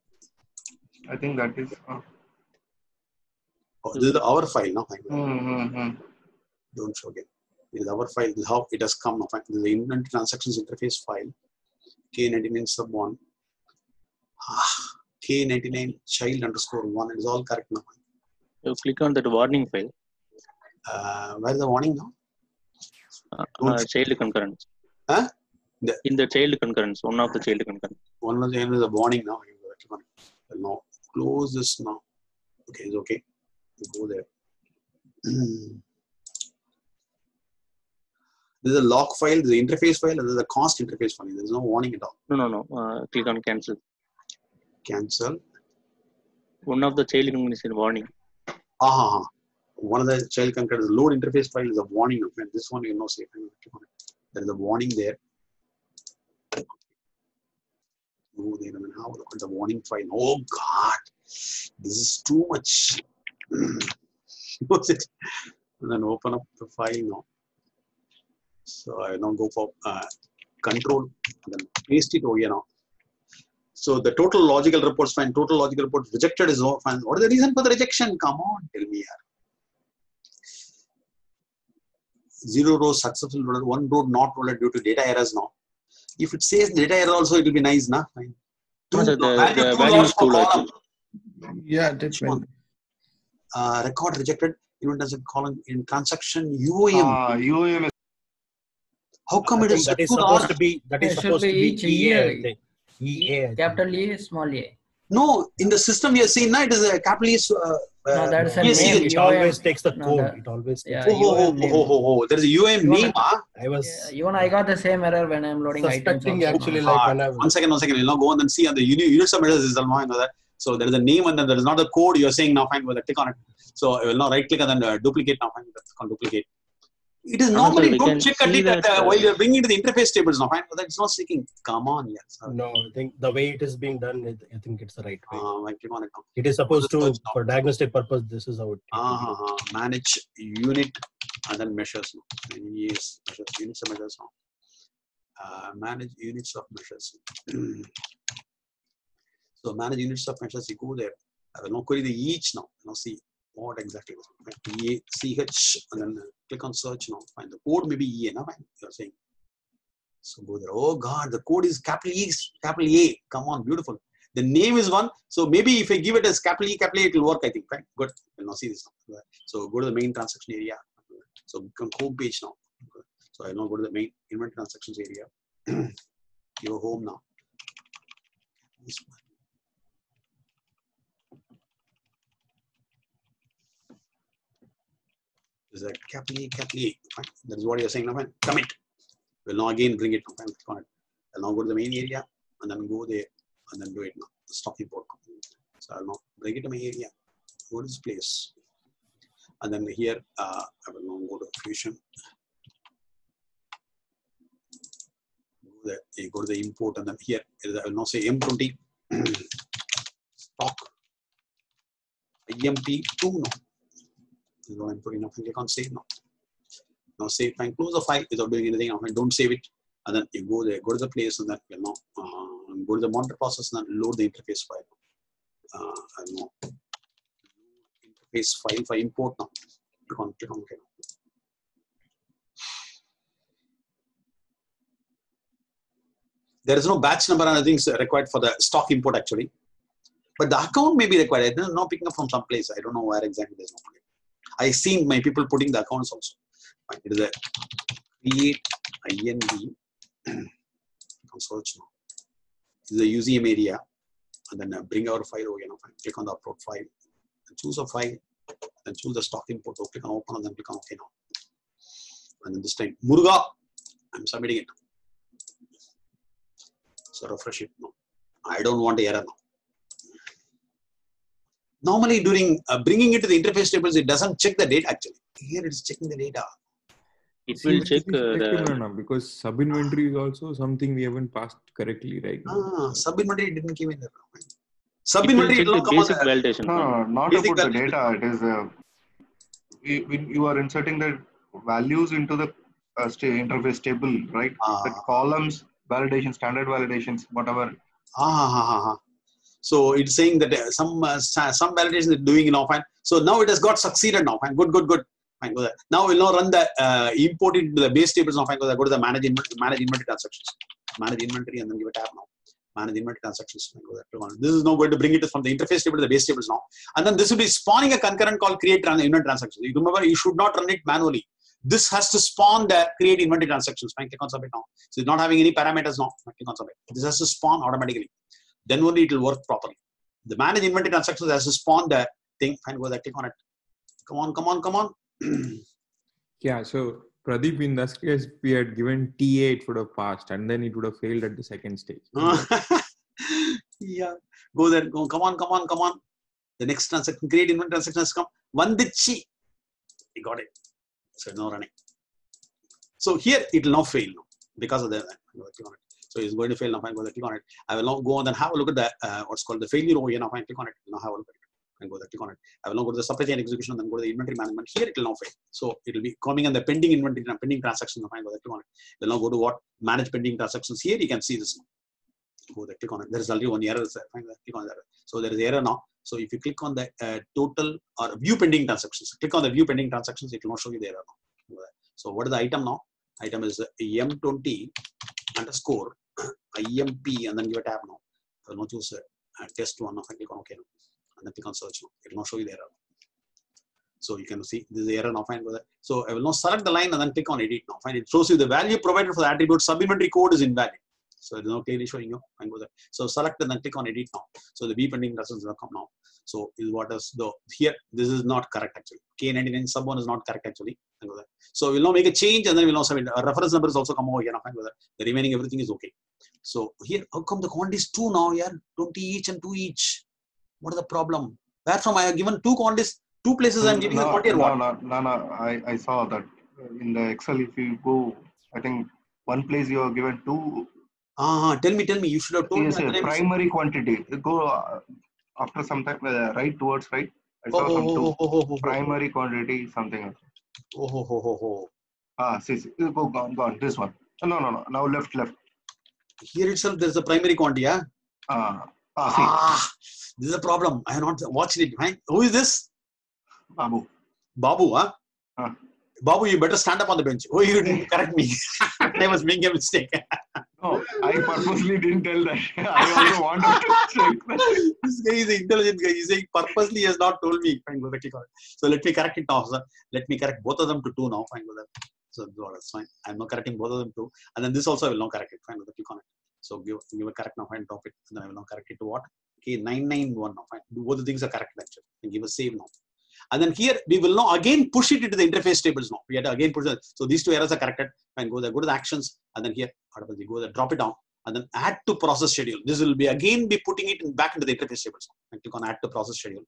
I think that is... Oh, this is our file now. Don't forget. It is our file. This is how it has come now. This is the inventory transactions interface file. K99_sub_one. K99_child_one. It is all correct now. You click on that warning file. Where is the warning now? Child concurrence. Huh? In the child concurrence. One of the child concurrence. One of the end is a warning now. Now close this now. Okay, it's okay. Go there. This is a log file, this is the interface file, and this is a cost interface file. There is no warning at all. No. Click on cancel. Cancel. One of the child concurrence is a warning. One of the child concurrence, load interface file is a warning. And this one you know, safe. There is a warning there. Go there and have a look at the warning file. Oh God, this is too much. What's it? And then open up the file now. So I now go for control and then paste it over here now. So the total logical reports fine. Total logical reports rejected is all fine. What is the reason for the rejection? Come on, tell me here. 0 row successful, 1 row not loaded due to data errors now. If it says data error also, it will be nice, nah? Fine. Yeah, that's right. Record rejected in column in transaction UOM. How come it is that is supposed to be EA? EA capital E small a. No, in the system you are seeing now it is a capital E. No, that's a it always takes the code. No, it always. Yeah, there is a UOM name. I was. Yeah, even I got the same error when I am loading items. Actually, one second. You know, go on and see on the unit submitters is the one that. So there is a name and then there is not a code. You are saying now fine. Well, click on it. So I will now right click and then duplicate now. Fine, click on duplicate. It is normally good. Check at it that, while you are bringing to the interface tables now. Fine, but that is not seeking. Come on, yes. No, I think the way it is being done, I think it's the right way. Click on it now. It is supposed to, for diagnostic purpose, this is how it. Manage unit and then measures. Yes, measures, units of measures now. Manage units of measures. So manage units of measures, you go there. I will now query the each now. Now see what exactly. EACH and then click on search now. Find the code maybe EA now. You're saying. So go there. Oh God, the code is capital E, capital A. Come on, beautiful. The name is one. So maybe if I give it as capital E, capital A, it will work, I think. Fine. Good. We'll now see this now. So go to the main transaction area. So become home page now. So I now go to the main inventory transactions area. Your home now. This one. Is that capital E, that is what you are saying now, man. Commit. We'll now again bring it now, man. Click on it. I'll now go to the main area and then go there and then do it now. Stop import. So I'll now bring it to my area. Go to this place. And then here, I will now go to Fusion. Go there. You go to the import and then here, I will now say M20. emp2 now. You know, input enough and click on save now. Now save and close the file without doing anything. Now don't save it, and then you go there, go to the place, and then you know, go to the monitor process and then load the interface file. I don't know, interface file for import now. Click on OK. There is no batch number and other things required for the stock import actually, but the account may be required. I'm not picking up from some place. I don't know where exactly. There's no problem. I seen my people putting the accounts also. Right, it is a create IND search now. This is the UCM area, and then bring our file over. You know, click on the upload file, and choose a file, and choose the stock import. So click on open, and then click on OK now. And then this time, Muruga, I'm submitting it. So refresh it now. I don't want the error now. Normally, during bringing it to the interface tables, it doesn't check the data actually. Here it's checking the data. It will check the... because sub inventory is also something we haven't passed correctly, right? Sub inventory didn't give in the problem. Sub inventory will not come on the validation. No, not basic about validation. The data. It is when you are inserting the values into the interface table, right? The columns, validation, standard validations, whatever. So it's saying that some validation is doing now fine. So now it has got succeeded now fine. Good. Fine, go there. Now we'll now run the import it to the base tables now fine. Go there. Go to the manage inventory transactions. Manage inventory and then give a tab now. Manage inventory transactions. Go there. This is now going to bring it from the interface table to the base tables now. And then this will be spawning a concurrent called create inventory transactions. You remember you should not run it manually. This has to spawn the create inventory transactions. Fine, click on submit now. So it's not having any parameters now. Fine, click on submit. This has to spawn automatically. Then only it will work properly. The manage inventory transactions has to spawn the thing. Fine, go there, click on it. Come on. Yeah, so Pradeep, in this case, we had given TA, it would have passed, and then it would have failed at the second stage. Yeah, go there, go. Come on. The next transaction, create inventory transaction has come. Vandichi. You got it. So it's now running. So here it will now fail now because of that. So it's going to fail now. Fine, go there, click on it. I will now go on and have a look at the what's called the failure over here now. Fine, click on it. Now have a look at it and go there, click on it. I will now go to the supply chain execution and then go to the inventory management. Here it will now fail. So it will be coming on the pending inventory, pending transactions. Now fine, go there, click on it. We'll now go to what manage pending transactions. Here you can see this now. Go there, click on it. There is already one error. There. Fine, click on that. So there is error now. So if you click on the total or view pending transactions, click on the view pending transactions. It will not show you the error now. So what is the item now? Item is M20_IMP and then give a tab now. I will now choose test1 now. I click on OK now. And then click on search now. It will now show you the error. So you can see this is the error now. Fine. So I will now select the line and then click on edit now. Fine. It shows you the value provided for the attribute sub-inventory code is invalid. So it is now clearly showing you. Fine. Go there. So select and then click on edit now. So the B pending transactions will come now. So is what is the here? This is not correct actually. K99_sub_one is not correct actually. Go there. So we'll now make a change and then we'll now submit. Our reference numbers also come over here. Now, fine, go there. The remaining everything is okay. So here, how come the quantities 2 now here? 20 each and 2 each. What is the problem? Where from I have given 2 quantities, 2 places I'm giving the quantity and what? No. I saw that in the Excel. If you go, I think one place you have given 2. Tell me. You should have told me. Yes, primary quantity. Go after some time, right towards right. I saw some 2 primary quantity something else. See. Gone. This one. No. Now left. Here itself, there's a primary quantity. Yeah. This is a problem. I have not watched it. Fine. Who is this? Babu. Babu, you better stand up on the bench. Oh, you didn't correct me. I was making a mistake. No, I purposely didn't tell that. I also wanted to check that. This guy is an intelligent guy. He's saying purposely he has not told me. Fine, go there, click on it. So let me correct it now, sir. Let me correct both of them to 2 now. Fine, go there. So that's fine. I'm now correcting both of them to 2. And then this also I will now correct it. Fine, go there, click on it. So give a correct now. Fine, top it. And then I will now correct it to what? K991 now. Fine. Both the things are correct actually. And give a save now. And then here we will now again push it into the interface tables now. We had to again push it. So these 2 errors are corrected. Fine, go there, go to the actions, and then here, go there, drop it down, and then add to process schedule. This will be again be putting it in back into the interface tables. And click on add to process schedule.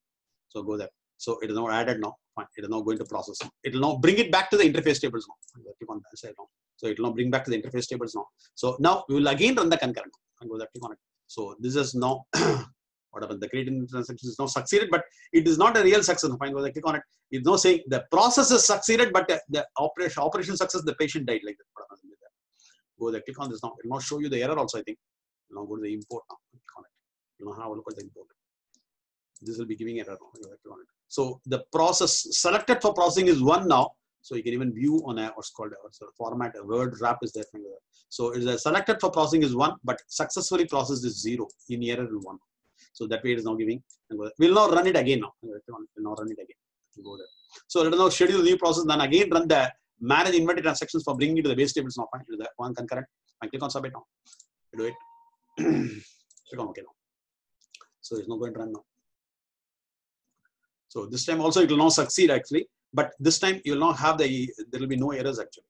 So go there. So it is now added now. Fine, it is now going to process. It will now bring it back to the interface tables now. Click on that side now. So it will now bring back to the interface tables now. So now we will again run the concurrent. And go there, click on it. So this is now whatever the creating transaction is now succeeded, but it is not a real success. Fine, because I click on it, it's now saying the process is succeeded, but the operation success, the patient died, like that. Go there, click on this now. It will not show you the error also, I think. Now go to the import now. Click on it. You know, have a look at the import. This will be giving error now. Click on it. So the process selected for processing is one now. So you can even view on a what's called a format, a word wrap is there. So it is selected for processing is one, but successfully processed is zero. In error is one. So that way it is now giving. We'll now run it again now. Go there. So let us now schedule the new process, then again run the manage inventory transactions for bringing it to the base tables now. Fine, do that one concurrent. I click on submit now. Do it. Click on OK now. So it's not going to run now. So this time also it will not succeed actually, but this time you will not have the, there will be no errors actually.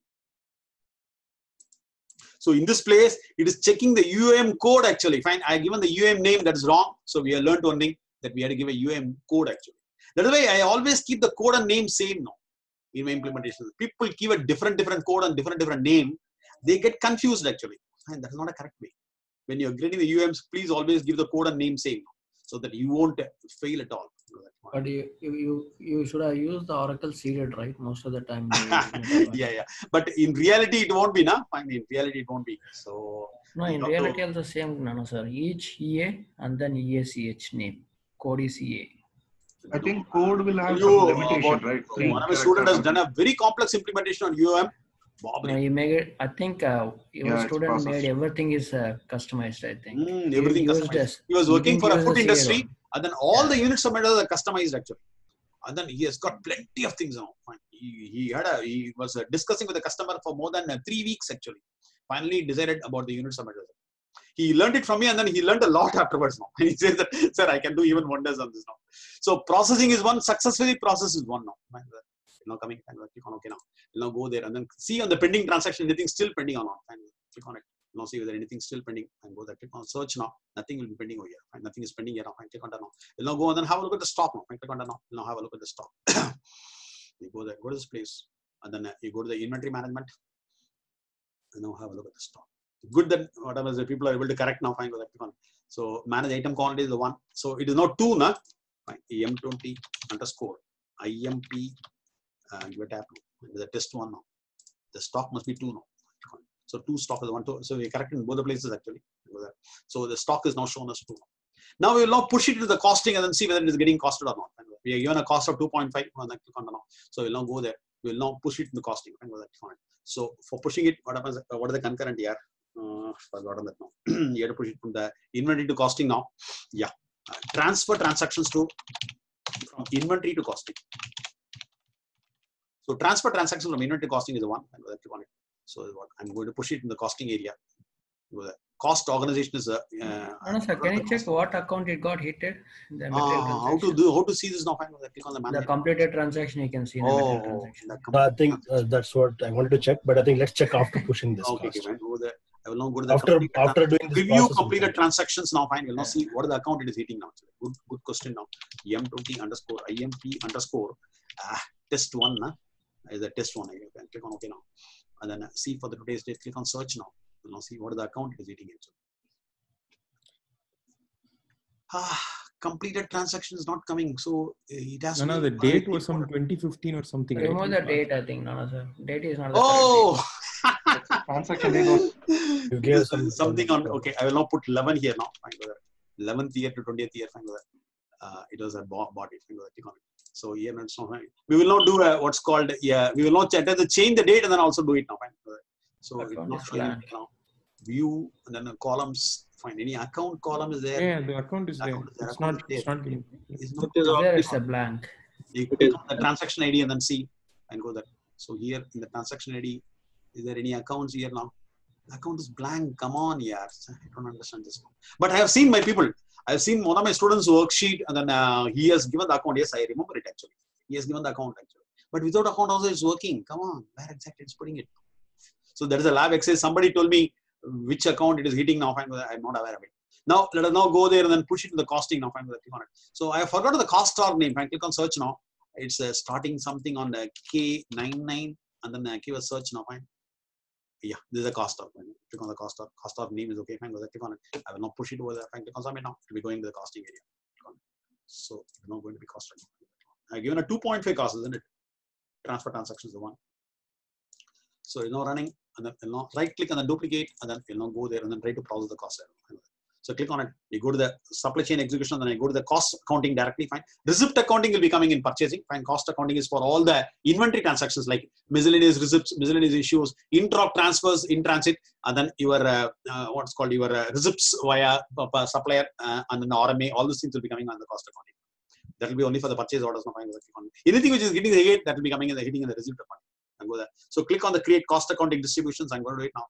So in this place, it is checking the UAM code actually. Fine, I have given the UAM name, that is wrong. So we have learned one thing that we had to give a UAM code actually. That is why I always keep the code and name same now. In my implementation, people give a different code and different name. They get confused actually, and that's not a correct way. When you're grading the UMs, please always give the code and name same, so that you won't fail at all. But you should have used the Oracle serial, right? Most of the time. Yeah. But in reality, it won't be, na. In reality, it won't be. So. No, in reality, also same, no, sir. Each EA and then EACH name code is EA. I think code will have some limitation, right? One of the student has done a very complex implementation on UAM. I think your student made everything is customized, I think. Everything customized. He was working for a food industry and then all the unit submitters are customized actually. And then he has got plenty of things now. He was discussing with the customer for more than 3 weeks actually. Finally, he decided about the unit submitters. He learned it from me and then he learned a lot afterwards now. And he says that, sir, I can do even wonders on this now. So processing is one, successfully process is one now. Now coming, click on OK now. Now go there and then see on the pending transaction, anything still pending or not. And click on it. Now see whether anything still pending and go there. Click on search now. Nothing will be pending over here. And nothing is pending here now. And click on that now. Now go and then have a look at the stock now. And click on that now. Now have a look at the stock. You go there, go to this place. And then you go to the inventory management. And now have a look at the stock. Good that whatever the people are able to correct now. Fine, go there. So manage item quantity is the one. So it is not two, na? Fine. M20_IMP. Give a tap. The test one now. The stock must be two now. So two stock is one. Two. So we correct in both the places actually. So the stock is now shown as two. Now we will now push it to the costing and then see whether it is getting costed or not. We are given a cost of 2.5. So we will now go there. We will now push it in the costing. So for pushing it, what happens? What are the concurrent here? Forgotten that now. You have to push it from the inventory to costing now. Yeah. Transfer transactions to from inventory to costing. So transfer transactions from inventory to costing is the one. So I'm going to push it in the costing area. Cost organization is a. No, sir, can you check what account it got hit? How to see this now? Click on the completed transaction. You can see. I think that's what I wanted to check, but I think let's check after pushing this. Okay, go there. I will now go to the after doing this review completed transactions now. Fine, we'll now see what the account it is hitting now. Good question now. M20_IMP_ test one. Is a test one. I can click on OK now, and then see for the today's date. Click on search now. We'll now see what the account is eating into. Completed transaction is not coming, so it has. No, the date was some 2015 or something. Remove the date, I think. No, sir, date is not. Oh, transaction you gave something on. Okay, I will now put 11 here now. 11th year to 20th year. It was a body. Click on it. So here and so on. We will not do a, what's called we will not change the date and then also do it now. Fine. So it's not showing now. View and then the columns. Find any account column is there. Yeah, the account is there. It's not. It's not. It's not there. It's a blank. You click on the transaction ID and then see and go there. So here in the transaction ID, is there any accounts here now? Account is blank. Come on, yeah. I don't understand this one. But I have seen my people. I've seen one of my students' worksheet, and then he has given the account. Yes, I remember it actually. He has given the account actually. But without account also, it's working. Come on, where exactly it's putting it? So there is a lab exercise. Somebody told me which account it is hitting now. I'm not aware of it. Now let us now go there and then push it to the costing now. Click on it. So I forgot the cost org name. I click on search now. It's starting something on the K99, and then I give a search now. Yeah, this is a cost org. click on the cost of. Cost of name is okay. Fine, click on it. I will not push it over there. Fine, click on submit now. It will be going to the costing area. Click on it. So it's not going to be cost. I given a 2.5 cost, isn't it? Transfer transaction is the one. So you're now running, and then you'll now right click on the duplicate, and then you'll now go there and then try to process the cost. So click on it. You go to the supply chain execution, then I go to the cost accounting directly. Fine. Receipt accounting will be coming in purchasing. Fine. Cost accounting is for all the inventory transactions like miscellaneous receipts, miscellaneous issues, intra transfers in transit, and then your what's called your receipts via supplier, and then the RMA. All those things will be coming on the cost accounting. That will be only for the purchase orders. Not anything which is getting the hit, that will be coming in the hitting in the receipt account. And go there. So click on the create cost accounting distributions. I'm going to do it now.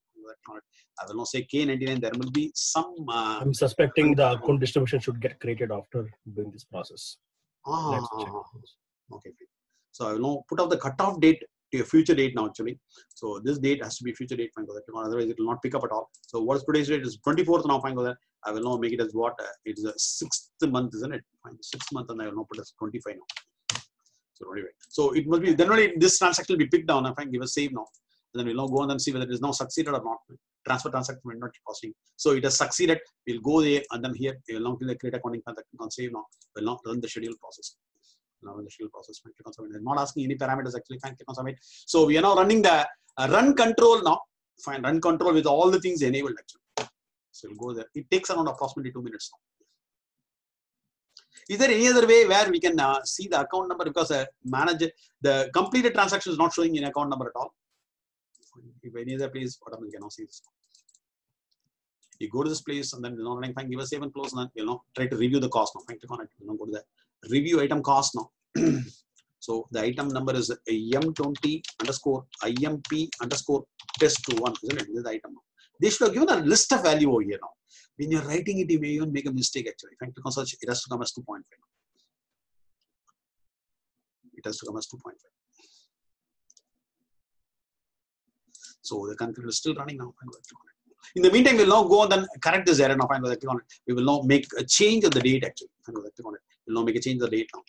I will not say K99. There will be some. I'm suspecting the account distribution should get created after doing this process. Okay. So I will now put up the cutoff date to a future date now. Actually, so this date has to be future date. Otherwise, it will not pick up at all. So what is today's date? Is 24th now. Fine. Go there. I will now make it as what? It is the 6th month, isn't it? Fine. 6th month, and I will now put as 25 now. So anyway, so it must be then only this transaction will be picked down. If I give a save now, and then we'll now go on and see whether it is now succeeded or not. Transfer transaction will not costing. So it has succeeded. We'll go there and then here we'll now click the create accounting transaction on save now. We'll now run the schedule process. Now run the schedule process. Click on submit. I'm not asking any parameters actually. Fine, click on submit. So we are now running the run control now. Fine, run control with all the things enabled actually. So we'll go there. It takes around approximately 2 minutes now. Is there any other way where we can see the account number? Because manager, the completed transaction is not showing in account number at all. If any other place, what happens? You cannot see this. You go to this place and then you're not running. Fine, give a save and close, and then you know try to review the cost now. Fine, click on it. You know, go to the review item cost now. So the item number is M20_IMP_test_1, isn't it? This is the item now. They should have given a list of value over here now. When you're writing it, you may even make a mistake actually. If I click on search, it has to come as 2.5. It has to come as 2.5. So the computer is still running now. In the meantime, we'll now go and then correct this error now. We will now make a change of the date actually. We'll now make a change of the date now.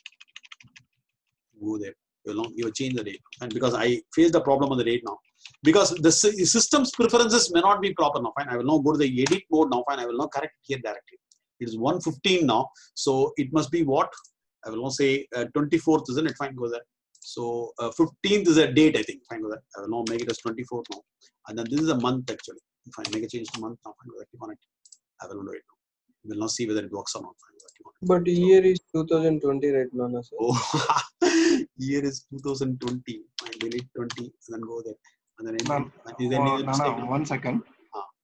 Go there. You'll change the date. And because I faced the problem on the date now. Because the system's preferences may not be proper now. Fine. I will now go to the edit mode now. Fine. I will now correct it here directly. It is 1:15 now. So it must be what? I will now say 24th, isn't it? Fine. Go there. So 15th is a date, I think. Fine. Go there. I will now make it as 24th now. And then this is a month actually. If I make a change to month now, fine. Go there. Click on it. I will do it now. We will now see whether it works or not. But the year is 2020 right now. Oh, year is 2020. I delete 20 and then go there. And then one second.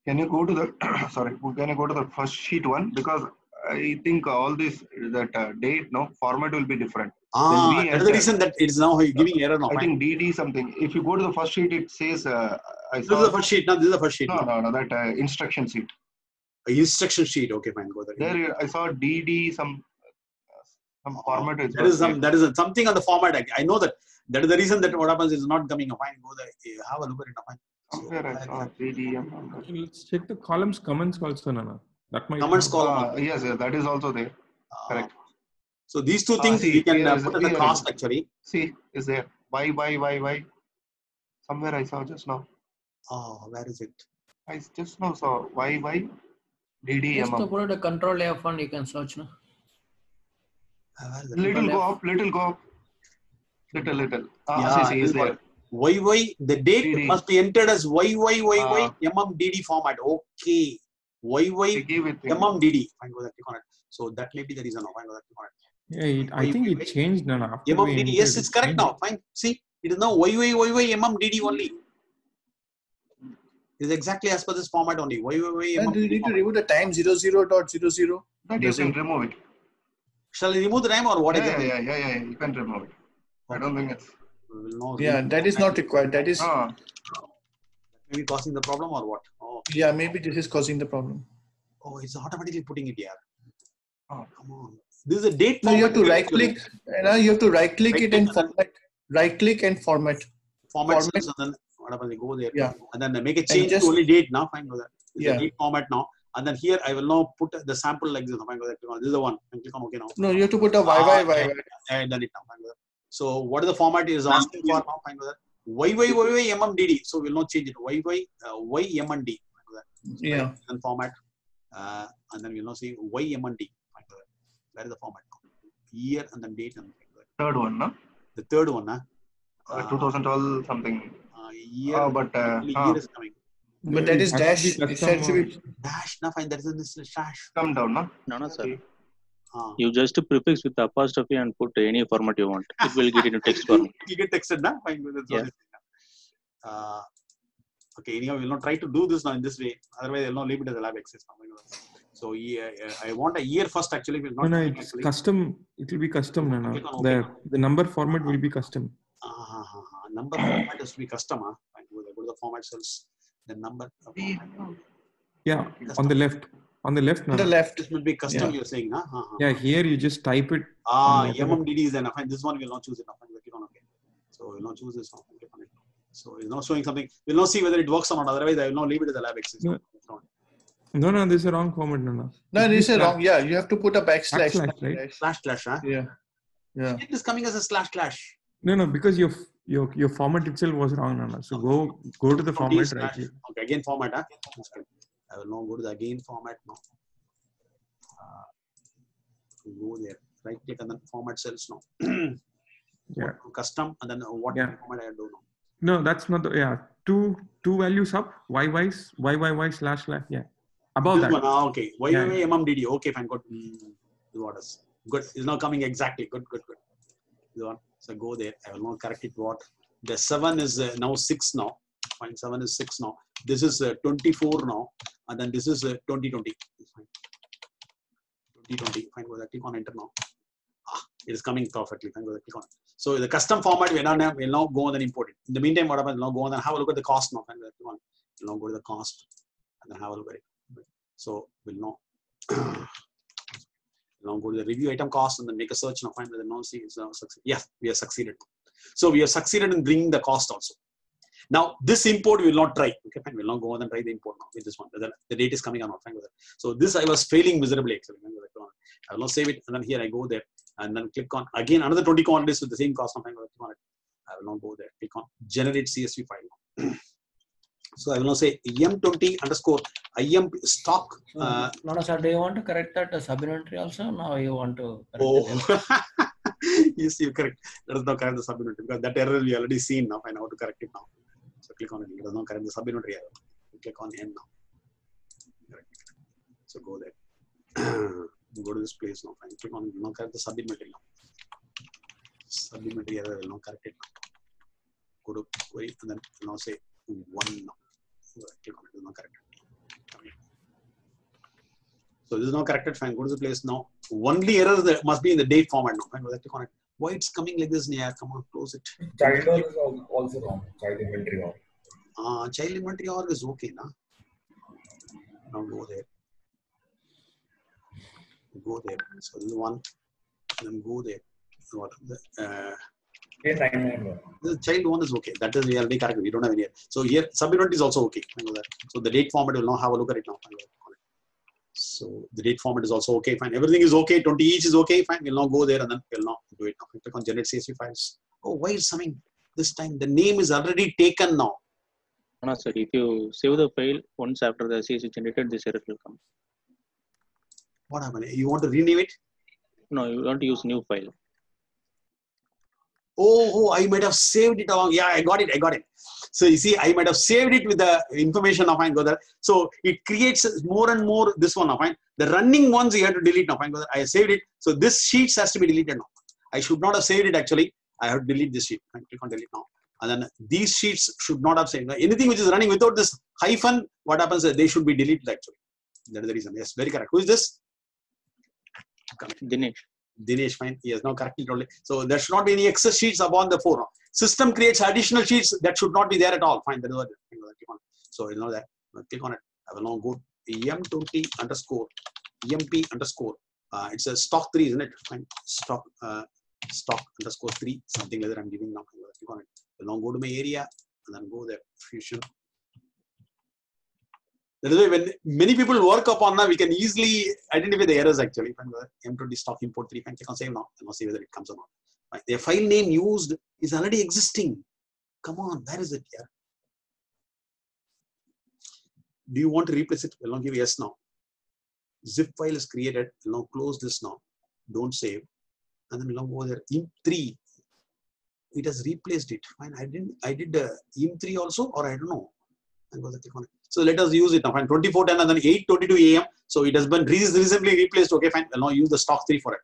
Can you go to the sorry? Can you go to the first sheet one, because I think all this that date no format will be different. That's the reason that it's now giving error now. I think DD something. If you go to the first sheet, it says. This is the first sheet. No, this is the first sheet. No. That instruction sheet. Instruction sheet. Okay, fine. Go there. There I saw DD some format. That is something on the format. I know that. That is the reason that what happens is not coming up. Fine, go there. Have a look at it. Fine. Let's check the columns comments also, Nana. That might comments column. Yes, that is also there. Correct. So these two things we can put in the cost actually. See, is there? Why? Somewhere I saw just now. Oh, where is it? I just now saw why. DDM. Just to put a control F1, you can search now. Little go up. Little. Is there. YY, the date DD. Must be entered as YYYY MMDD format. Okay. YY MMDD. So that may be the reason. Yeah, I think it changed now. MMDD. Yes, it's correct now. Fine. See, it is now YYYY MMDD only. It is exactly as per this format only. YYYY. Do you need to remove the time 00.00? That you can remove it. Shall I remove the time or what? Yeah. You can remove it. I don't think it's. Yeah, that is not required. That is. Maybe causing the problem or what? Oh. Yeah, maybe this is causing the problem. Oh, it's automatically putting it here. Oh, come on. This is a date. Now you have to right click. Now you have to right click it and format. Right click and format. Format. And then what happens? You go there. Yeah. And then make a change to only date now. Fine. Yeah. Date format now. And then here I will now put the sample like this. This is the one. And click on OK now. No, you have to put a YYY. And then it now. So what is the format is asking for now? Find that YYYY MMDD. So we'll not change it. YY YMND. Yeah. Right, format. And then we'll now see YMD. Where is the format? Year and then date. And third one, no? The third one, huh? 2012 something. Year, oh, but year is coming. But that is dash. It should be dash. No, fine. That is in this dash. Come down, no? No, no, sir. You just prefix with apostrophe and put any format you want. It will get into text format. You get texted, na? Fine. Yeah. Okay. Anyhow, we'll not try to do this now in this way. Otherwise, they'll not leave it as a lab access. So yeah, I want a year first. Actually, we'll not. No, no, it's custom. It will be custom, na. Okay, no, okay. The number format will be custom. Number format has to be custom. Go to the format cells. The number. Yeah, custom. On the left. On the left. On the left. This will be custom. Yeah. You're saying, huh? Yeah. Here you just type it. MMDD is enough. This one will not choose it. So we'll not choose this one. So it's not showing something. We'll not see whether it works or not. Otherwise, I will not leave it as a lab access. No. No, no, this is a wrong comment. No, no. No, this is wrong. Yeah, you have to put a backslash. Backslash, right? Slash clash, huh? Yeah. Yeah. It is coming as a slash clash. No, no, because your format itself was wrong, Nana. So okay. go to the format right here. Okay, again format, huh? I will now go to the again format now. Go there. Right click and then format cells now. Yeah. Custom and then what format I do now. No, that's not the two values up. YYY slash. Yeah. About this that. One, okay. YYY MMDD. Okay, fine. Good. Good. It's now coming exactly. Good. This one. So go there. I will not correct it. What the 7 is now 6 now. 0.7 is 6 now. This is 24 now, and then this is 2020. 2020. Fine. Go there. Click on enter now. It is coming perfectly. Fine. Go there. Click on. So the custom format we don't have. We'll now go on and import it. In the meantime, what happens? Now go on and have a look at the cost now. Fine. We'll now go to the cost and then have a look at it. So we'll now. Now go to the review item cost and then make a search and find whether non-C is now succeed. Yes, we have succeeded. So we have succeeded in bringing the cost also. Now this import we will not try. Okay, fine. We'll not go on and try the import now with this one. Whether the date is coming or not. Fine. So this I was failing miserably. Actually, I will not save it and then here I go there and then click on again another 20 quantities with the same cost. I will not go there. Click on generate CSV file. So I will now say M20_IMP stock. No, sir. Do you want to correct that sub inventory also? Now you want to. Yes, you correct. Let us now correct the sub inventory because that error we already seen now. I know how to correct it now. So click on it. Let us now correct the sub inventory error. Click on N now. Correct. So go there. Go to this place now. Fine. Click on now correct the sub inventory now. Sub inventory error will now correct it now. Go to query and then now say 1 now. So this is now corrected. Fine. Go to the place now. Only error that must be in the date format now. Fine. Click on it. Why it's coming like this? Yeah, come on, close it. Child org is also wrong. Child inventory org. Child inventory org is okay, na? Now go there. Go there. So this is one. Then go there. What? The child one is okay. That is really correct. We don't have any here. So here sub-unit is also okay. So the date format will now have a look at it now. So the date format is also okay. Fine. Everything is okay. 20 each is okay. Fine. We'll now go there and then we'll now do it. Now. Click on generate CSV files. Oh, why is something this time? The name is already taken now. No, sir. If you save the file once after the CSV generated, this error will come. What happened? You want to rename it? No, you want to use new file. Oh, I might have saved it along. Yeah, I got it. So you see, I might have saved it with the information of mine. So it creates more and more this one of mine. The running ones you have to delete now. I saved it. So this sheet has to be deleted now. I should not have saved it actually. I have to delete this sheet. Click on delete now. And then these sheets should not have saved. Anything which is running without this hyphen, what happens? They should be deleted actually. That is the reason. Yes, very correct. Who is this? Dinesh. Dinesh, fine. He has now correctly told it. So there should not be any excess sheets upon the forum. System creates additional sheets that should not be there at all. Fine. That is what it is. So you know that. Click on it. I will now go M20_IMP_. It's a stock 3, isn't it? Fine. Stock_3. Something like that I'm giving now. Click on it. I will now go to my area and then go there. Fusion. That is why when many people work upon now, we can easily identify the errors actually. M20 stock import 3, click on save now. And we'll see whether it comes or not. Their file name used is already existing. Come on, where is it here? Do you want to replace it? I'll now give yes now. Zip file is created. I'll now close this now. Don't save. And then we'll now go there. IMP3. It has replaced it. Fine. I did IMP3 also, or I don't know. I'll go there, click on it. So let us use it now. Fine. 24:10 and then 8:22 AM. So it has been recently replaced. Okay, fine. I'll now use the stock 3 for it.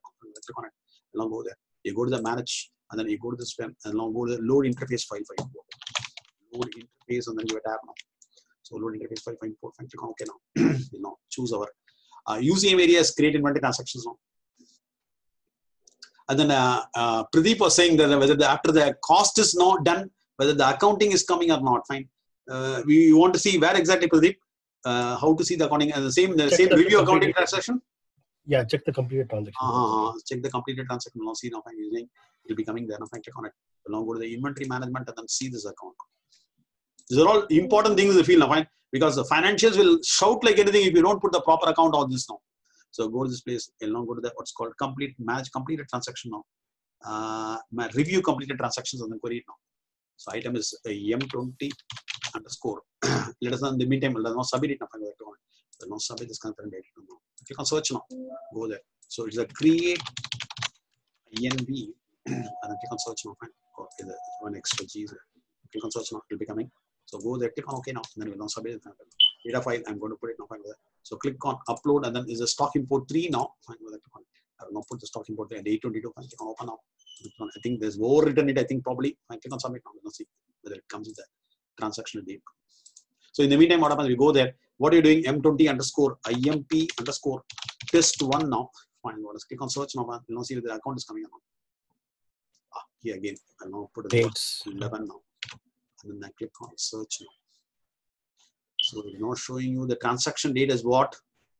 Click on it. I'll now go there. You go to the manage and then you go to this and now go to the load interface file for import. Load interface and then you tab now. So load interface file for import. Fine. Click on OK now. You know, choose our UCM area is create inventory transactions now. And then Pradeep was saying that whether after the cost is not done, whether the accounting is coming or not. Fine. We want to see where exactly, Pradeep, how to see the accounting and the same review accounting transaction. Yeah, check the completed transaction. Check the completed transaction. Now see now I'm using. It'll be coming there. Now click on it. Now go to the inventory management and then see this account. These are all important things in the field now, fine, because the financials will shout like anything if you don't put the proper account on this now. So go to this place. I'll now go to the what's called complete manage completed transaction now. My review completed transactions and then query it now. So item is M20_. Let us know in the meantime. Let us now submit it now. Let us now submit this confirmed data now. Click on search now. Go there. So it's a create ENV and then click on search now. Fine. Okay, the one extra G is there. Click on search now. It'll be coming. So go there. Click on OK now. And then we'll now submit it. Data file. I'm going to put it now. Fine. So click on upload and then is a stock import 3 now. Fine. I will now put the stock import 3 and 822. Fine. Click on open now. I think there's overwritten it. I think probably. Fine. Click on submit now. We'll see whether it comes with the transactional date. So in the meantime, what happens? We go there. What are you doing? M20_IMP_test_one now. Fine. Let us click on search now. We'll now see whether the account is coming up. Ah, here again. I'll now put it 11 now. And then I click on search now. So it's not showing you the transaction date is what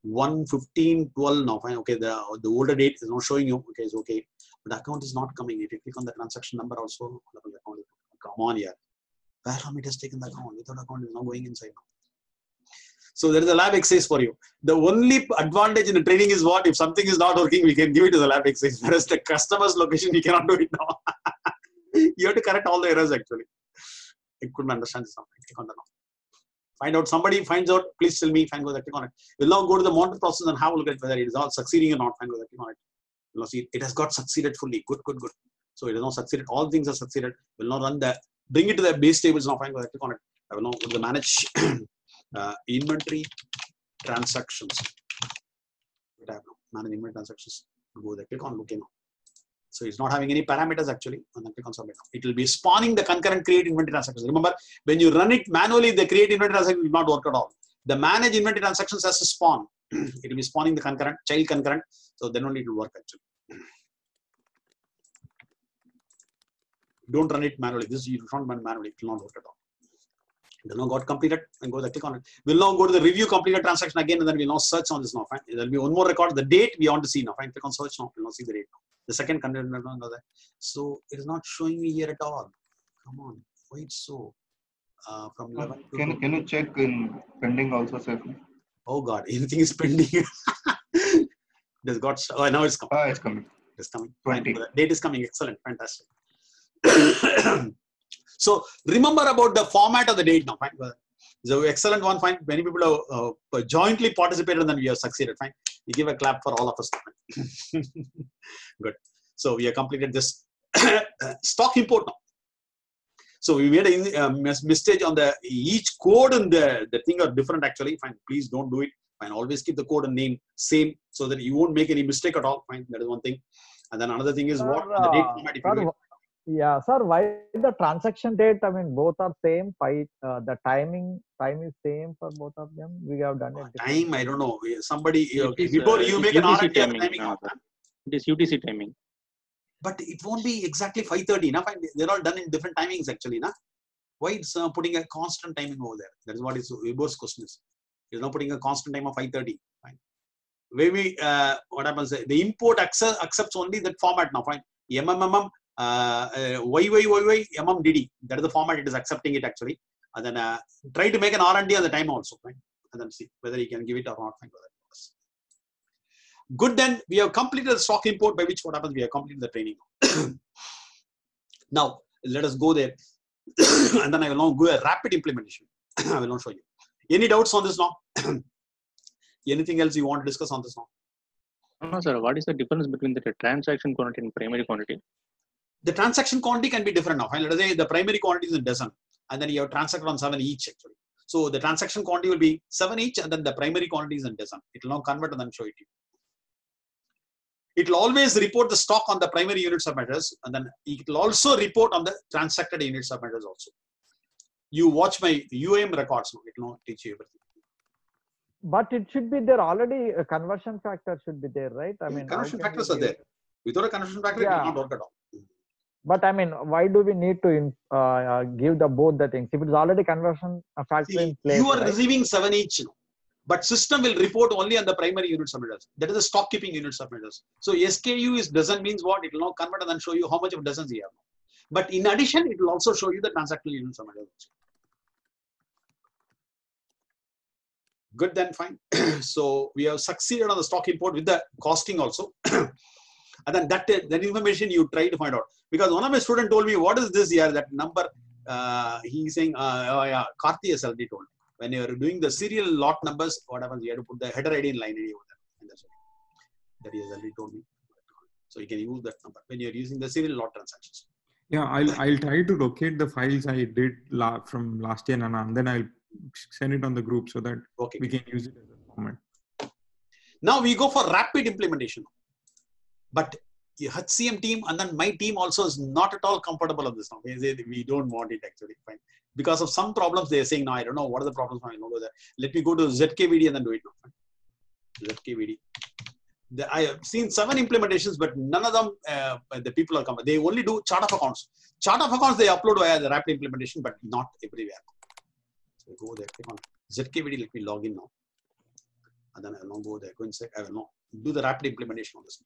1/15/12 now. Fine. Okay, the older date is not showing you. Okay, it's okay. But the account is not coming. If you click on the transaction number also, come on here. Where from it has taken the account? Without account is not going inside now. So there is a lab exercise for you. The only advantage in the training is what if something is not working, we can give it to the lab exercise. Whereas the customer's location, you cannot do it now. You have to correct all the errors actually. I couldn't understand something. Click on that now. Find out. Somebody finds out. Please tell me. Fine, go there. Click on it. We'll now go to the monitor process and have a look at whether it is all succeeding or not. Fine, go there. Click on it. We'll now see it has got succeeded fully. Good, good, good. So it has now succeeded. All things are succeeded. We'll now run that. Bring it to the base tables now. Fine, go there. Click on it. I will now go to the manage inventory transactions. What I have now? Manage inventory transactions. Go there. Click on OK now. So it's not having any parameters actually. And then click on submit. It will be spawning the concurrent create inventory transactions. Remember, when you run it manually, the create inventory transaction will not work at all. The manage inventory transactions has to spawn. It will be spawning the concurrent, child concurrent. So then only it will work actually. Don't run it manually. This you don't run manually. It will not work at all. It will now got completed and go there. Click on it. We'll now go to the review completed transaction again and then we'll now search on this now. Fine. There'll be one more record. The date we want to see now. Fine. Click on search now. We'll now see the date now. The second content, so it is not showing me here at all. Come on, wait. So from 11. Can you check in pending also, sir? Oh God, anything is pending. There's got. Oh, now it's coming. It's coming. It's coming. 20. Date is coming. Excellent, fantastic. So remember about the format of the date now. Fine. So excellent one. Fine. Many people have jointly participated, and then we have succeeded. Fine. You give a clap for all of us. Good. So we have completed this stock import now. So we made a mistake on the each code and the thing are different actually. Fine. Please don't do it. Fine. Always keep the code and name same so that you won't make any mistake at all. Fine. That is one thing. And then another thing is what the date format. If you do it. Yeah, sir. Why the transaction date? I mean, both are same. The time is same for both of them. We have done it. Time, I don't know. Somebody okay, before you make an RFP timing. It is UTC timing. But it won't be exactly 5:30. Nah? They're all done in different timings actually. Nah? Why it's putting a constant timing over there? That is what is Weber's question is. It's not putting a constant time of 5:30. Fine. Maybe what happens? The import accepts only that format now. Fine. YYYYMMDD. That is the format it is accepting it actually. And then try to make an R&D on the time also, right? And then see whether you can give it or not. Good, then we have completed the stock import by which what happens we have completed the training. Now let us go there and then I will now go a rapid implementation. I will now show you. Any doubts on this now? Anything else you want to discuss on this now? No, sir. What is the difference between the transaction quantity and primary quantity? The transaction quantity can be different now. Let us say the primary quantity is in dozen, and then you have transacted on 7 each actually. So the transaction quantity will be 7 each, and then the primary quantity is in dozen. It will now convert and then show it to you. It will always report the stock on the primary units of measures, and then it will also report on the transacted units of measures also. You watch my UAM records, it will not teach you everything. But it should be there already, a conversion factor should be there, right? I mean, conversion factors are there. Without a conversion factor, yeah, it will not work at all. But I mean, why do we need to give the both the things? If it is already conversion factor in place. You are right? Receiving 7 each, but system will report only on the primary unit submitters. That is the stock keeping unit submitters. So SKU is dozen means what? It will now convert and then show you how much of dozens you have. But in addition, it will also show you the transactional unit submitters. Good, then fine. So we have succeeded on the stock import with the costing also. And then that information you try to find out. Because one of my students told me, what is this here, that number? He's saying, oh yeah, Karthi has already told. When you are doing the serial lot numbers, what happens? You have to put the header ID in line ID over there. And that's what that he has already told me. So you can use that number when you're using the serial lot transactions. Yeah, I'll try to locate the files I did from last year, and then I'll send it on the group so that we can use it as a format. Now we go for rapid implementation. But the HCM team and then my team also is not at all comfortable with this now. They say we don't want it actually. Fine. Because of some problems, they are saying, no, I don't know. What are the problems? I don't know that. Let me go to ZKVD and then do it now. Fine. ZKVD. I have seen 7 implementations, but none of them, the people are coming. They only do chart of accounts. Chart of accounts, they upload via the rapid implementation, but not everywhere. So go there. Click on ZKVD. Let me log in now. And then I will not go there. Go inside. I will not do the rapid implementation on this.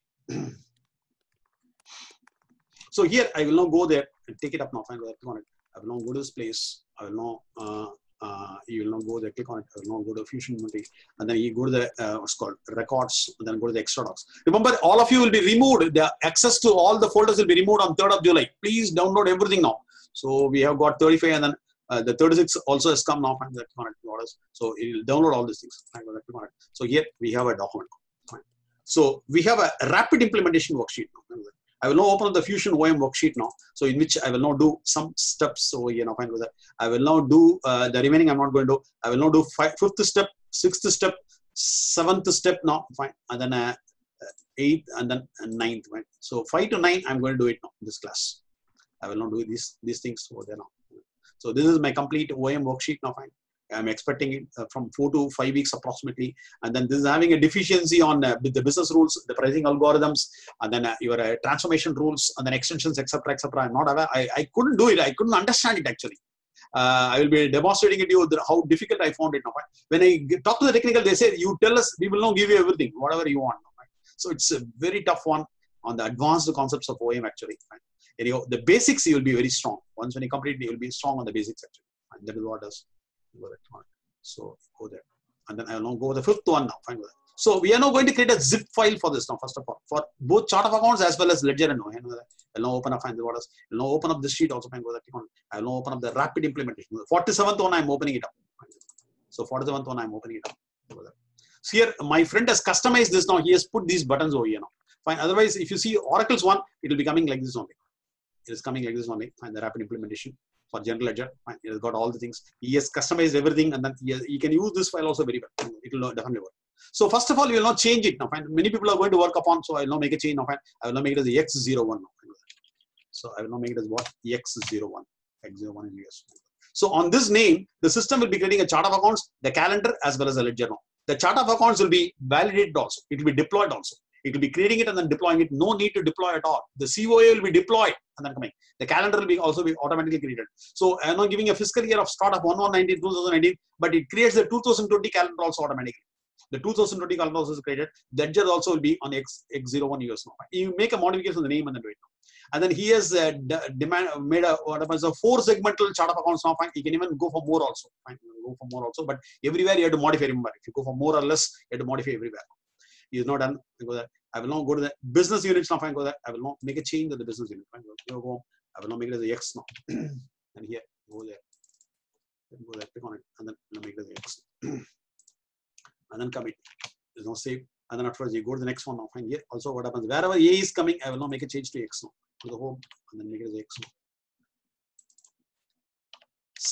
So here I will now go there and take it up now. Fine, click on it. I will now go to this place. I will now you will now go there. Click on it. I will now go to Fusion multi, and then you go to the what's called records, and then go to the extra docs. Remember, all of you will be removed. The access to all the folders will be removed on 3rd of July. Please download everything now. So we have got 35, and then the 36 also has come now. Fine, click on it. So it will download all these things. Fine, click on it. So here we have a document. Fine. So we have a rapid implementation worksheet. I will now open up the Fusion OM worksheet now. So in which I will now do some steps over here. Now, fine with that. I will now do the remaining. I'm not going to. I will now do 5th step, 6th step, 7th step now. Fine, and then 8th and then 9th. Right? So 5 to 9. I'm going to do it now in this class. I will not do these things over there now. So this is my complete OM worksheet now. Fine. I'm expecting it from 4 to 5 weeks approximately, and then this is having a deficiency on the business rules, the pricing algorithms, and then your transformation rules, and then extensions, etc., etc. I'm not aware. I couldn't do it. I couldn't understand it actually. I will be demonstrating it to you how difficult I found it. Now, when I talk to the technical, they say you tell us, we will now give you everything, whatever you want. So it's a very tough one on the advanced concepts of OM actually. Anyhow, the basics you will be very strong. Once when you complete, you will be strong on the basics actually, and that is what does. So go there, and then I will now go the 5th one now. Fine with that. So we are now going to create a zip file for this now. First of all, for both chart of accounts as well as ledger and OM. I'll now open up. Find the orders. I'll now open up this sheet also. Fine with that. I'll now open up the rapid implementation. The 47th one I'm opening it up. So 47th one I'm opening it up. So here my friend has customized this now. He has put these buttons over here now. Fine. Otherwise, if you see Oracle's one, it will be coming like this only. It is coming like this only. Fine. The rapid implementation. For general ledger, it has got all the things. He has customized everything, and then you can use this file also very well. It will definitely work. So first of all, we will not change it now. Fine. Many people are going to work upon, so I will now make a change now. Fine. I will now make it as the X01 now. So I will now make it as what X01. X01 in US. So on this name, the system will be creating a chart of accounts, the calendar, as well as a ledger now. The chart of accounts will be validated also. It will be deployed also. It will be creating it and then deploying it. No need to deploy at all. The COA will be deployed and then coming. The calendar will be also be automatically created. So I'm not giving a fiscal year of start of 2019, but it creates the 2020 calendar also automatically. The 2020 calendar also is created. Ledger also will be on X01 US now. You make a modification of the name and then do it now. And then he has made a 4-segmental chart of accounts now. Fine. You can even go for more also. Fine. Go for more also, but everywhere you have to modify. Remember, if you go for more or less, you have to modify everywhere. He is not done. I will now go to the business units now. I will now make a change to the business unit. I will now make it as a X now. And here, go there. go left click on it, and then make the X. And then commit. There's no save. And then afterwards, you go to the next one now. Find here also what happens. Wherever EA is coming, I will now make a change to X now. To the home, and then make it as X now.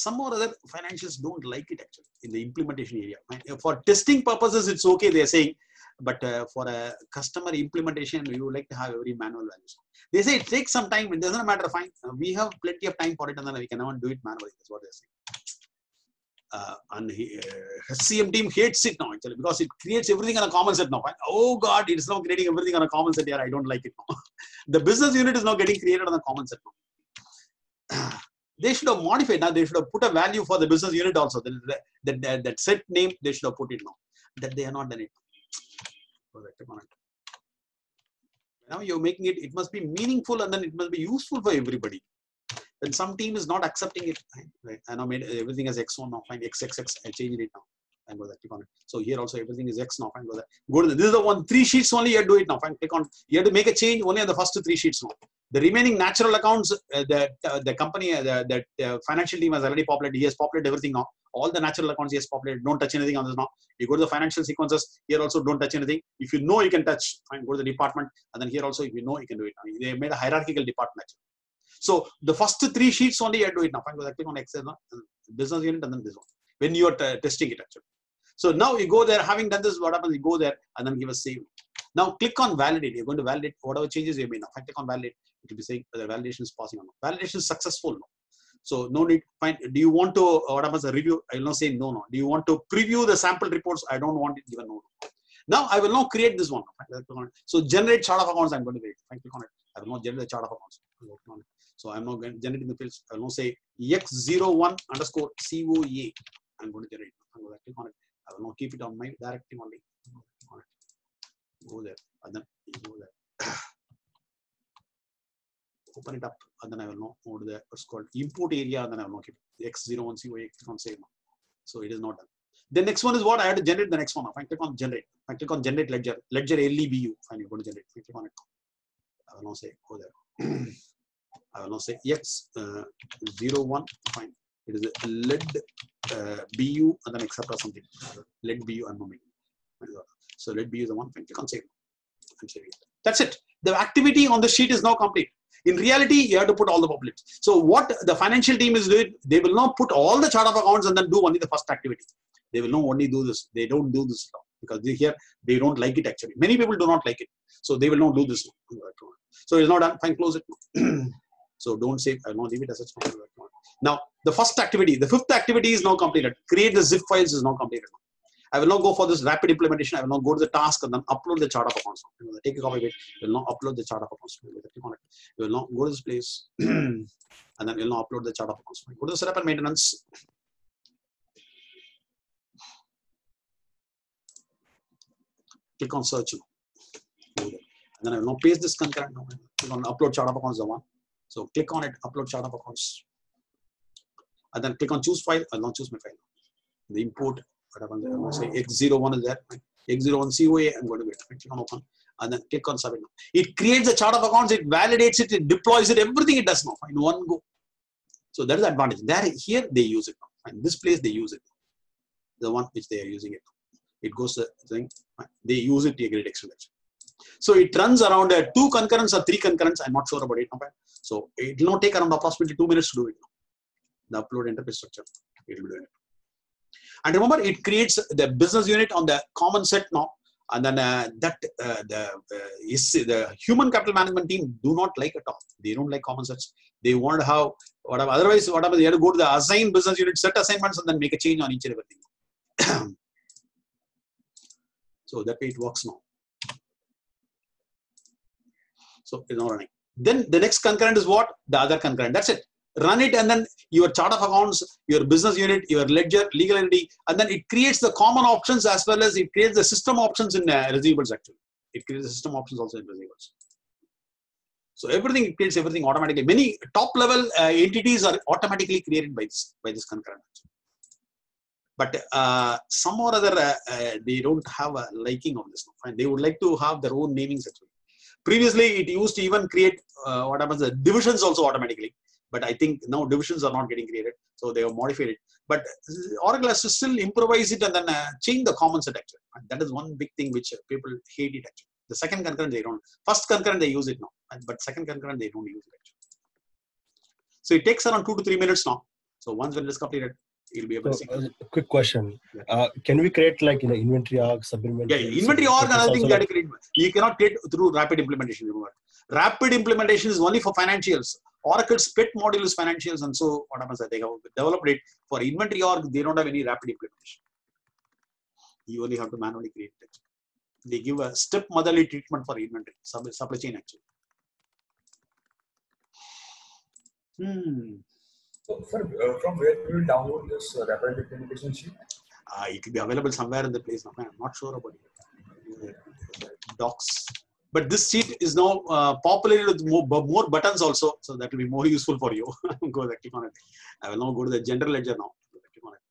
Some or other financials don't like it actually in the implementation area. For testing purposes, it's okay, they're saying, but for a customer implementation, we would like to have every manual values. They say it takes some time, it doesn't matter, fine. We have plenty of time for it, and then we can do it manually. That's what they're saying. And the HCM team hates it now actually because it creates everything on a common set now. Oh God, it's now creating everything on a common set here. I don't like it now. The business unit is now getting created on a common set now. They should have modified now. They should have put a value for the business unit also. That set name, they should have put it now. That they are not done it. Now you're making it, it must be meaningful and then it must be useful for everybody. When some team is not accepting it, right? I now made everything as X1 now. Fine, X, I changed it now. And go there, click on it. So here also everything is X now. Fine, go there. Go to the, this is the one, 3 sheets only. You have to do it now. Fine, click on. You have to make a change only on the first 3 sheets now. The remaining natural accounts, the company, the financial team has already populated. He has populated everything now. All the natural accounts he has populated. Don't touch anything on this now. You go to the financial sequences. Here also don't touch anything. If you know, you can touch. Fine, go to the department. And then here also, if you know, you can do it now. They made a hierarchical department. So the first 3 sheets only you do it now. Fine, go there, click on Excel, business unit, and then this one. When you are testing it actually. So now you go there, having done this, what happens? You go there and then give a save. Now click on validate. You're going to validate whatever changes you made. Now if I click on validate, it will be saying whether validation is passing or not. Validation is successful now. So no need. Fine. Do you want to what happens? A review? I will not say no. Do you want to preview the sample reports? I don't want it given no. Now I will now create this one. So generate chart of accounts. I'm going to create. Fine, click on it. I will not generate the chart of accounts. So I'm now generating the fields. I will now say X01_COA. I'm going to generate. I'm going to click on it. I will not keep it on my directive only. Go there and then go there. Open it up and then I will not go to the what's called import area and then I will not keep it. X01COA. Click on save now. So it is not done. The next one is what I had to generate. The next one. If I click on generate. If I click on generate ledger. Ledger LEBU. Fine, you're going to generate. Click on it. I will not say go there. I will not say X01. Fine. It is a lead BU and then accept or something. Lead BU and moving. So lead BU is the one. Click on save. I'm saving it. That's it. The activity on the sheet is now complete. In reality, you have to put all the publics. So what the financial team is doing, they will now put all the chart of accounts and then do only the first activity. They will now only do this. They don't do this now because here they don't like it actually. Many people do not like it. So they will not do this now. So it's not done. Fine, close it. So don't save. I will not leave it as such. Now, the first activity, the fifth activity is now completed. Create the zip files is now completed. I will now go for this rapid implementation. I will now go to the task and then upload the chart of accounts. Take a copy of it. We will now upload the chart of accounts. We will now go to this place and then we will now upload the chart of accounts. Go to the setup and maintenance. Click on search. And then I will now paste this concurrent. Click on upload chart of accounts, the one. So click on it, upload chart of accounts. And then click on choose file. I will not choose my file. The import. What happens? I will not say X01 is there. X01 COA. I'm going to wait. Click on open. And then click on submit. It creates a chart of accounts. It validates it. It deploys it. Everything it does now. In one go. So that is the advantage. There, here they use it now. In this place they use it. The one which they are using it. It goes to the thing. They use it to a great extent. So it runs around 2 concurrents or 3 concurrents. I'm not sure about it. So it will not take around approximately 2 minutes to do it now. The upload interface structure. It will do it. And remember, it creates the business unit on the common set now. And then the human capital management team do not like at all. They don't like common sets. They want to have whatever. Otherwise, whatever they have to go to the assigned business unit, set assignments, and then make a change on each and everything. So that way it works now. So it's not running. Then the next concurrent is what? The other concurrent. That's it. Run it and then your chart of accounts, your business unit, your ledger, legal entity, and then it creates the common options as well as it creates the system options in receivables actually. It creates the system options also in receivables. So everything, it creates everything automatically. Many top level entities are automatically created by this concurrent. But some or other, they don't have a liking of this. Fine. They would like to have their own namings actually. Previously, it used to even create what happens, the divisions also automatically. But I think now divisions are not getting created, so they have modified it. But Oracle has to still improvise it and then change the common set actually. And that is one big thing which people hate it actually. The second concurrent they don't. First concurrent they use it now, but second concurrent they don't use it actually. So it takes around 2 to 3 minutes now. So once when it is completed, you'll be able to see. Quick question: can we create like inventory org, sub inventory? Yeah, inventory org and other things like... you cannot create through rapid implementation. Remember, rapid implementation is only for financials. Oracle split module is financials, and so what happens? They have developed it for inventory org. They don't have any rapid implementation. You only have to manually create it. They give a step motherly treatment for inventory supply chain actually. So, sir, from where we will download this rapid implementation sheet? It will be available somewhere in the place. I'm not sure about it. Docs. But this sheet is now populated with more buttons also. So that will be more useful for you. Go there, click on it. I will now go to the general ledger now. Click on it.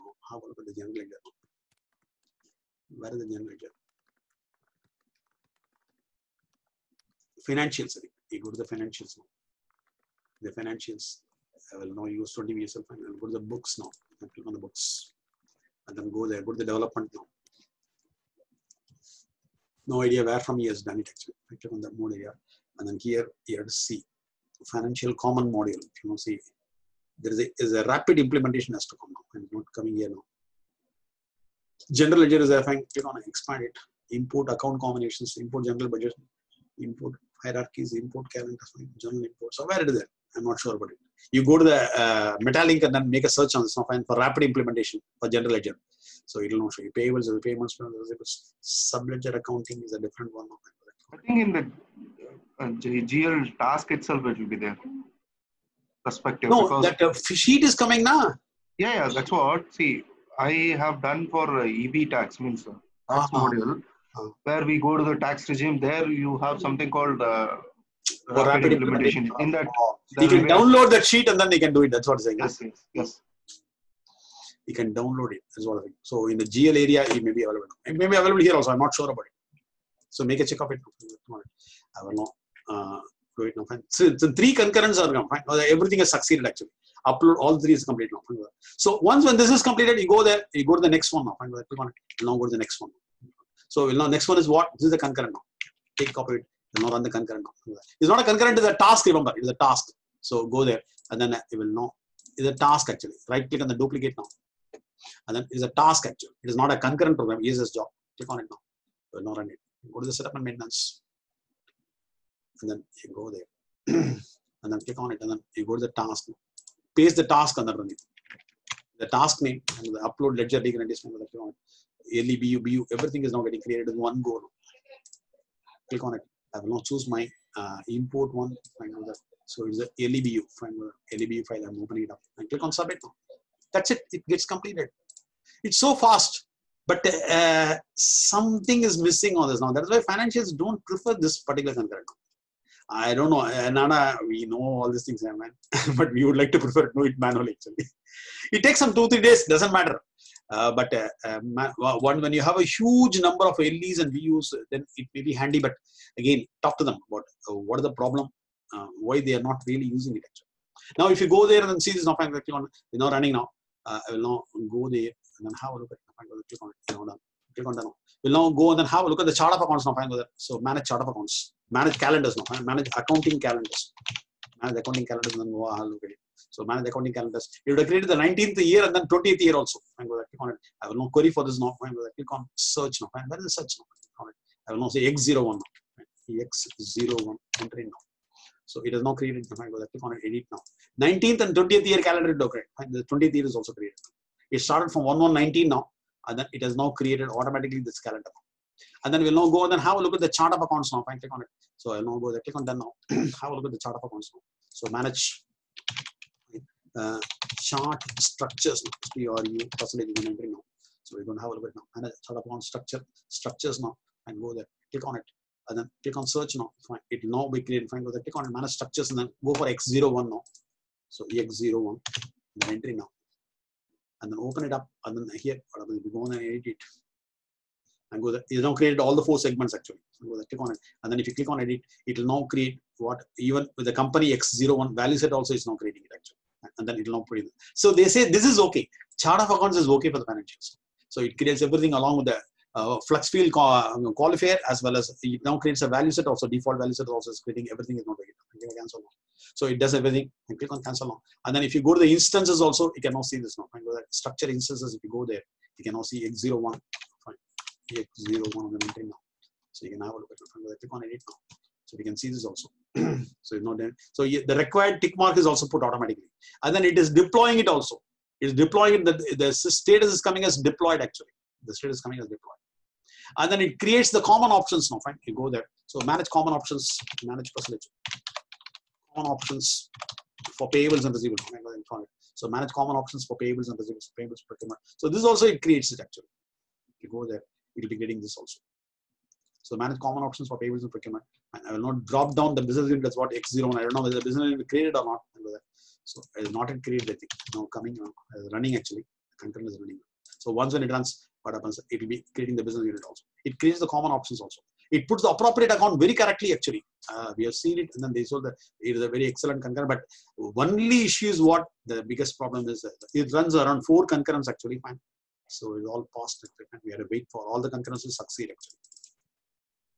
No, how about the general ledger? Where is the general ledger? Financials. You go to the financials now. The financials. I will now use 20 VSL and I will go to the books now. I'll click on the books and then go there, go to the development now. No idea where from he has done it actually. I click on that mode area and then here to see financial common module. If you know, see there is a rapid implementation has to come now and not coming here now. General ledger is there. If I click on expand it, import account combinations, import general budget, import hierarchies, import calendar, journal import. So where it is there? I'm not sure about it. You go to the Metalink and then make a search on this now for rapid implementation for general ledger. So it will not show you payables, the payments, subledger accounting is a different one. I think in the GL task itself it will be there. Perspective. No, that sheet is coming now. Yeah, that's what. See, I have done for EB tax, means tax module, where we go to the tax regime. There you have something called rapid implementation. In that, you can download that sheet and then they can do it. That's what I'm saying. Yes, yes. You can download it. That's what I think. So in the GL area, it may be available. It may be available here also. I'm not sure about it. So make a check of it. I will not do it now. Fine. So three concurrents are now. Fine. Everything has succeeded actually. Upload all three is complete now. Fine. So once when this is completed, you go there. You go to the next one now. Fine. Click on it. Now go to the next one. So now next one is what? This is the concurrent now. Take copy it. Now run the concurrent. It's not a concurrent, it's a task, remember. It's a task. So go there and then you will know. It's a task actually. Right click on the duplicate now. And then it's a task actually. It is not a concurrent program. It is this job. Click on it now. You will not run it. Go to the setup and maintenance. And then you go there. And then click on it. And then you go to the task. Paste the task and then run it. The task name and the upload ledger degradation. LEBU, BU, everything is now getting created in one go. Click on it. I will not choose my import one. So it's the LEBU file. I'm opening it up. I click on submit now. That's it. It gets completed. It's so fast, but something is missing on this now. That's why financials don't prefer this particular concurrent. I don't know. Nana, we know all these things, man. But we would like to prefer do it manually. Actually, it takes some 2-3 days. Doesn't matter. When you have a huge number of LEs and VUs, then it may be handy. But again, talk to them about what is the problem, why they are not really using it actually. Now, if you go there and see this, not click on, you know, running now. I will now go there and then have a look at. Click on it. Click on that now. We'll now go and then have a look at the chart of accounts now. So manage chart of accounts, manage calendars now, manage accounting calendars, manage accounting calendars, and then go look at it. So manage the accounting calendars. You would have created the 19th year and then 20th year also. Click on it. I will now query for this now. Click on search now. Where is the search now? I will now say X01 now. X01 entry now. So it is now created. Click on it. Edit now. 19th and 20th year calendar is created. The 20th year is also created. It started from 1119 now, and then it has now created automatically this calendar. And then we'll now go and then have a look at the chart of accounts now. Click on it. So I'll now go there. Click on done now. Have a look at the chart of accounts now. So manage. Chart structures now, now. So we're going to have a look at now. And sort of on structures now, and go there. Click on it, and then click on search now. Fine. It will now be created. Fine. Go there. Click on it. Manage structures, and then go for X01 now. So X01, the entry now, and then open it up, and then here we go and edit it. and go there. It's now created all the four segments actually. So go there, click on it, and then if you click on edit, it will now create what even with the company X01 value set also is now creating it actually. And then it will now put it. So they say this is okay. Chart of accounts is okay for the financials. So it creates everything along with the flux field qualifier, as well as it now creates a value set also, default value set also is creating everything is not ready. Cancel now. So it does everything and click on cancel now. And then if you go to the instances also, you can now see this now. Go that structure instances, if you go there, you can now see X01. Fine. X01 on the maintain now. So you can have a look at it. Click on edit now. So we can see this also. So it's not there. So the required tick mark is also put automatically. And then it is deploying it also. It's deploying it. The status is coming as deployed actually. The status is coming as deployed. And then it creates the common options now. Fine, you go there. So manage common options, manage percentage. Common options for payables and receivables. So manage common options for payables and receivables. Payables procurement. So this also it creates it actually. You go there, it will be getting this also. So manage common options for payables and procurement. And I will not drop down the business unit. That's what X01. I don't know whether the business unit created or not. So it is not created. I think now coming running actually. The content is running. So once when it runs, what happens? It will be creating the business unit also. It creates the common options also. It puts the appropriate account very correctly actually. We have seen it, and then they saw that it is a very excellent concurrent. But only issue is what the biggest problem is. It runs around 4 concurrents actually. Fine. So it's all passed. We had to wait for all the concurrents to succeed actually.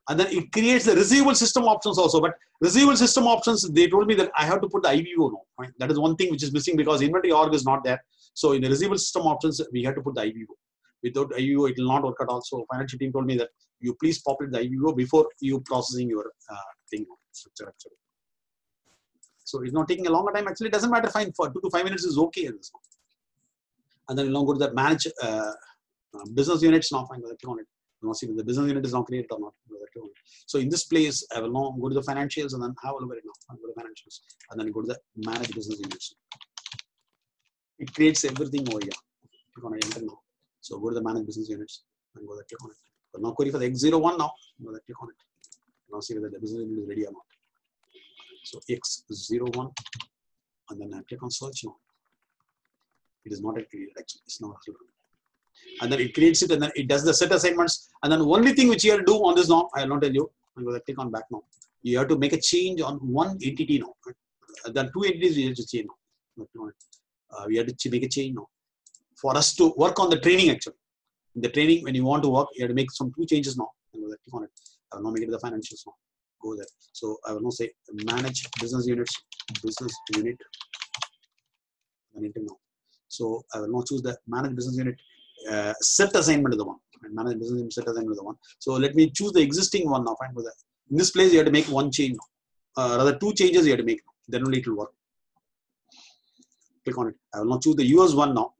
And then it creates the receivable system options also. But receivable system options, they told me that I have to put the IVO now. Right? That is one thing which is missing because inventory org is not there. So in the receivable system options, we had to put the IVO. Without IVO, it will not work at all. So financial team told me that you please populate the IVO before you processing your thing structure actually. So it's not taking a longer time. Actually, it doesn't matter. Fine, for 2 to 5 minutes is okay. And then we'll now go to the manage business units now. Fine, click on it. We'll see if the business unit is not created or not. So in this place, I will now go to the financials and then have a look at it now. I'll go to financials and then go to the manage business units. It creates everything over here. Click on enter now. So go to the manage business units and go there, click on it. But now query for the X01 now. Go there, click on it. Now see whether the business unit is ready or not. So X01 and then I click on search now. It is not yet created actually. It's not created. And then it creates it and then it does the set assignments. And then only thing which you have to do on this now, I will not tell you. I'm going to click on back now. You have to make a change on one entity now. There are 2 entities we have to change now. We have to make a change now. For us to work on the training actually. In the training, when you want to work, you have to make some 2 changes now. I'm going to click on it. I will now make it the financials now. Go there. So I will now say manage business units, business unit. Now. So I will now choose the manage business unit. Set assignment is the one. Manage business unit set assignment is the one. So let me choose the existing one now. Fine, in this place, you have to make 1 change. Rather, 2 changes you have to make. Then only it will work. Click on it. I will now choose the US one now.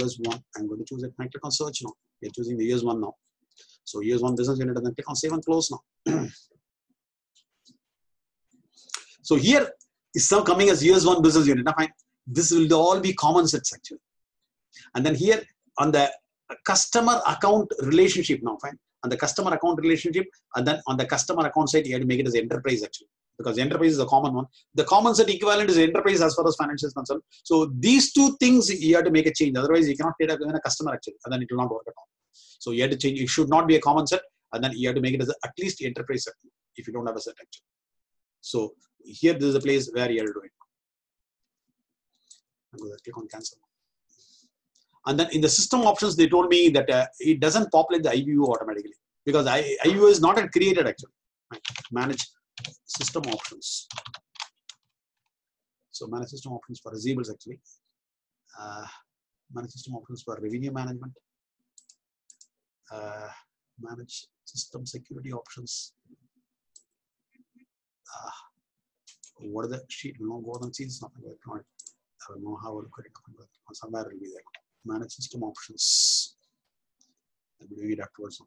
US one. I'm going to choose it. I click on search now. You're choosing the US one now. So US one business unit, and then click on save and close now. So here it's now coming as US one business unit. Now fine. This will all be common sets actually. And then here. On the customer account relationship now, fine. On the customer account relationship, and then on the customer account side, you have to make it as enterprise actually, because enterprise is a common one. The common set equivalent is enterprise as far as financials is concerned. So these 2 things you have to make a change. Otherwise, you cannot create a customer actually, and then it will not work at all. So you have to change. It should not be a common set, and then you have to make it as at least enterprise set if you don't have a set actually. So here, this is a place where you have to do it. I'm going to click on cancel. And then in the system options, they told me that it doesn't populate the IVO automatically because IVO is not created actually. Right. Manage system options. So manage system options for receivables actually. Manage system options for revenue management. Manage system security options. What are the sheet? We will not go on and see this. I will know how I will create it. Somewhere it will be there. Manage system options. I'll be doing it afterwards.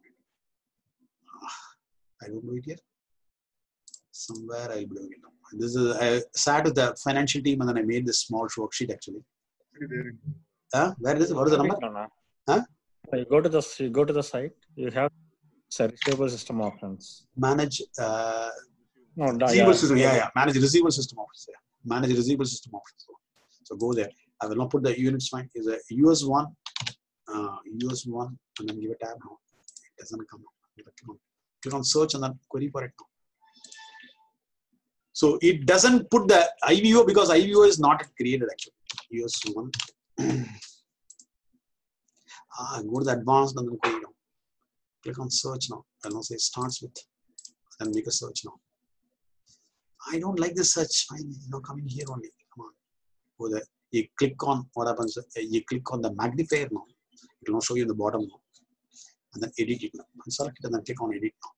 I don't do it here. Somewhere I'll be doing it now. This is I sat with the financial team and then I made this small worksheet actually. Where is it? What is the number? Huh? You go to the site. You have receivable system options. Manage system. Manage receivable system options. Manage receivable system options. So go there. I will not put the units fine. Is a US one, and then give a tab now. It doesn't come up. Click on search and then query for it. So it doesn't put the IVO because IVO is not created actually. Here's one. Go to the advanced and then query now. Click on search now. And also it starts with, and make a search now. I don't like this search. I come in here only. Come on. Go there. You click on what happens. You click on the magnifier now. It will not show you the bottom now. And then edit it now. And select it and then click on edit now.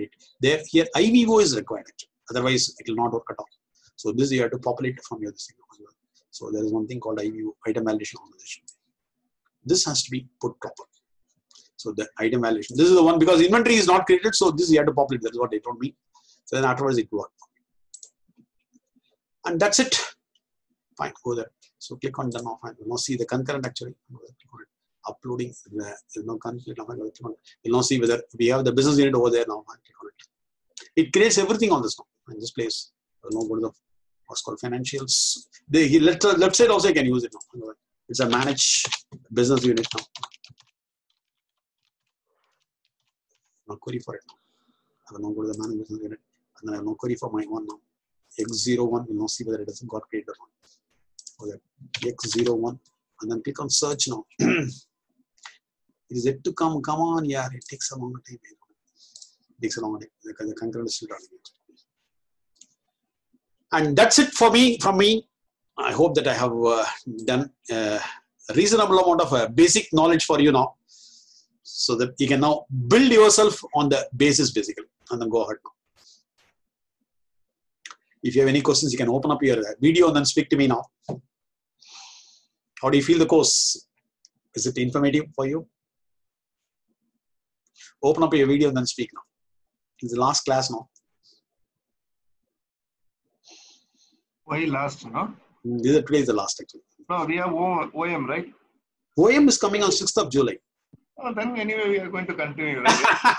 Edit. There, here IVO is required actually. Otherwise, it will not work at all. So this you have to populate from your thing as well. So there is one thing called IVO, item validation organization. This has to be put proper. So the item validation. This is the one because inventory is not created. So this you have to populate. That is what they told me. So then afterwards it worked. And that's it. Fine, go there. So click on the now. Fine. You'll now see the concurrent actually. Uploading. You'll now click on. You'll now see whether we have the business unit over there now. Fine, click on it. It creates everything on this now. In this place. You'll now go to the what's called financials. The left side also you can use it now. It's a manage business unit now. No query for it now. I will now go to the manage business unit and then I have no query for my one now. X01 will now see whether it doesn't got created or not. Okay. X01 and then click on search now. Is it to come? Come on, yeah, it takes a long time. It takes a long time. The concurrent is still running. And that's it for me. From me, I hope that I have done a reasonable amount of basic knowledge for you now. So that you can now build yourself on the basis basically and then go ahead. If you have any questions, you can open up your video and then speak to me now. How do you feel the course? Is it informative for you? Open up your video and then speak now. It's the last class now. Why last, no? Today is the last actually. No, we have OM, right? OM is coming on 6th of July. Oh, then anyway, we are going to continue. Right?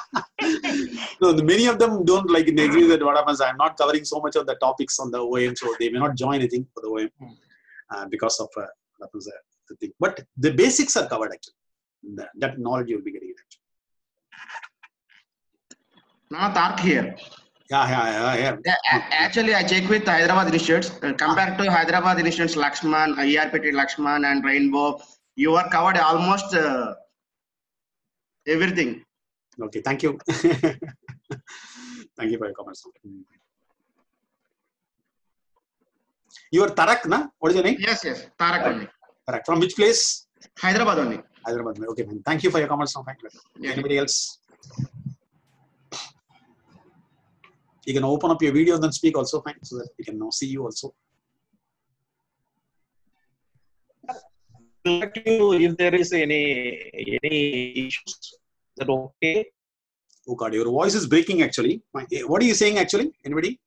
No, many of them don't like it. Agree that what happens. I'm not covering so much of the topics on the OM, so they may not join anything for the OM because of what happens the thing. But the basics are covered actually. That knowledge you'll be getting actually. Not Ark here. Yeah. Actually, I checked with Hyderabad Institutes. Compared to Hyderabad Institutes, Lakshman, ERPT Lakshman, and Rainbow, you are covered almost. Everything. Okay, thank you. Thank you for your comments. You are Tarak, na? What is your name? Yes, yes. Tarak only. Tarak. From which place? Hyderabad only. Hyderabad. Okay, man. Thank you for your comments. Yeah. Anybody else? You can open up your video and then speak also, fine, so that we can now see you also. Let you know if there is any issues. Is that okay? Oh God, your voice is breaking actually. What are you saying actually? Anybody?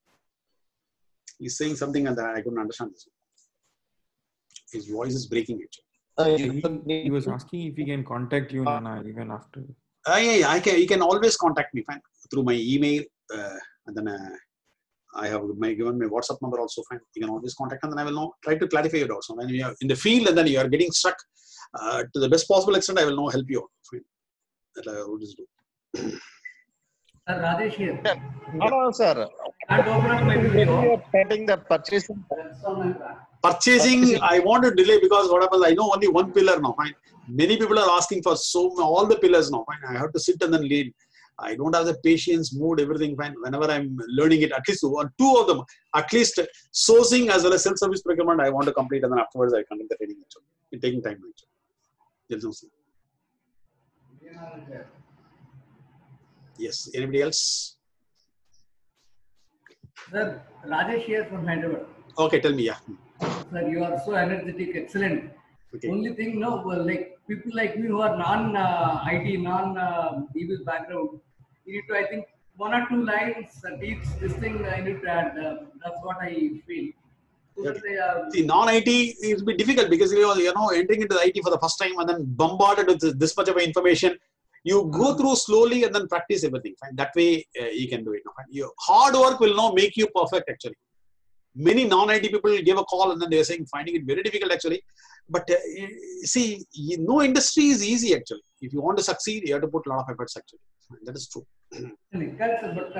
He's saying something and I couldn't understand this. His voice is breaking actually. He was asking if he can contact you, Nana, even after. Yeah, I can. You can always contact me, fine, through my email. And then I have given my WhatsApp number also, fine. You can always contact and then I will now try to clarify your doubts. So when you are in the field and then you are getting stuck to the best possible extent, I will now help you out. Fine. That I always do. Sir, Rajesh here. Yeah. Hello, sir. And open up my video. The purchasing. Purchasing, I want to delay because what happens, I know only one pillar now, fine. Many people are asking for all the pillars now, fine. I have to sit and then lead. I don't have the patience, mood, everything fine. Whenever I'm learning it, at least one, two of them, at least sourcing as well as self-service procurement, I want to complete, and then afterwards I conduct the training. It's taking time. There's no sense. Yes. Anybody else? Sir, Rajesh here from Hyderabad. Okay, tell me, yeah. Sir, you are so energetic, excellent. Okay. Only thing, no, like people like me who are non-IT, non-DB background, you need to, I think, one or two lines each this thing I need to add. That's what I feel. So okay. See, non-IT is be difficult because you know entering into the IT for the first time and then bombarded with this much of information. You go through slowly and then practice everything. Fine? That way you can do it. Fine? Your hard work will now make you perfect actually. Many non-IT people give a call and then they're saying finding it very difficult actually. But see, no industry is easy actually. If you want to succeed, you have to put a lot of efforts actually. That is true. That's, but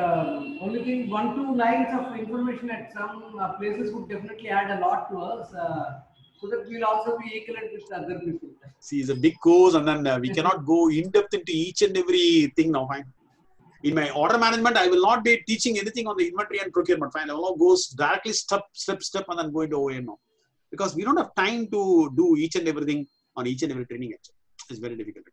only thing, 1-2 lines of information at some places would definitely add a lot to us. So that we'll also be equivalent with other people. See, it's a big course, and then we cannot go in depth into each and every thing now. Fine. In my order management, I will not be teaching anything on the inventory and procurement. Fine, I will go directly step, and then go into OA now, because we don't have time to do each and everything on each and every training. Actually, it's very difficult.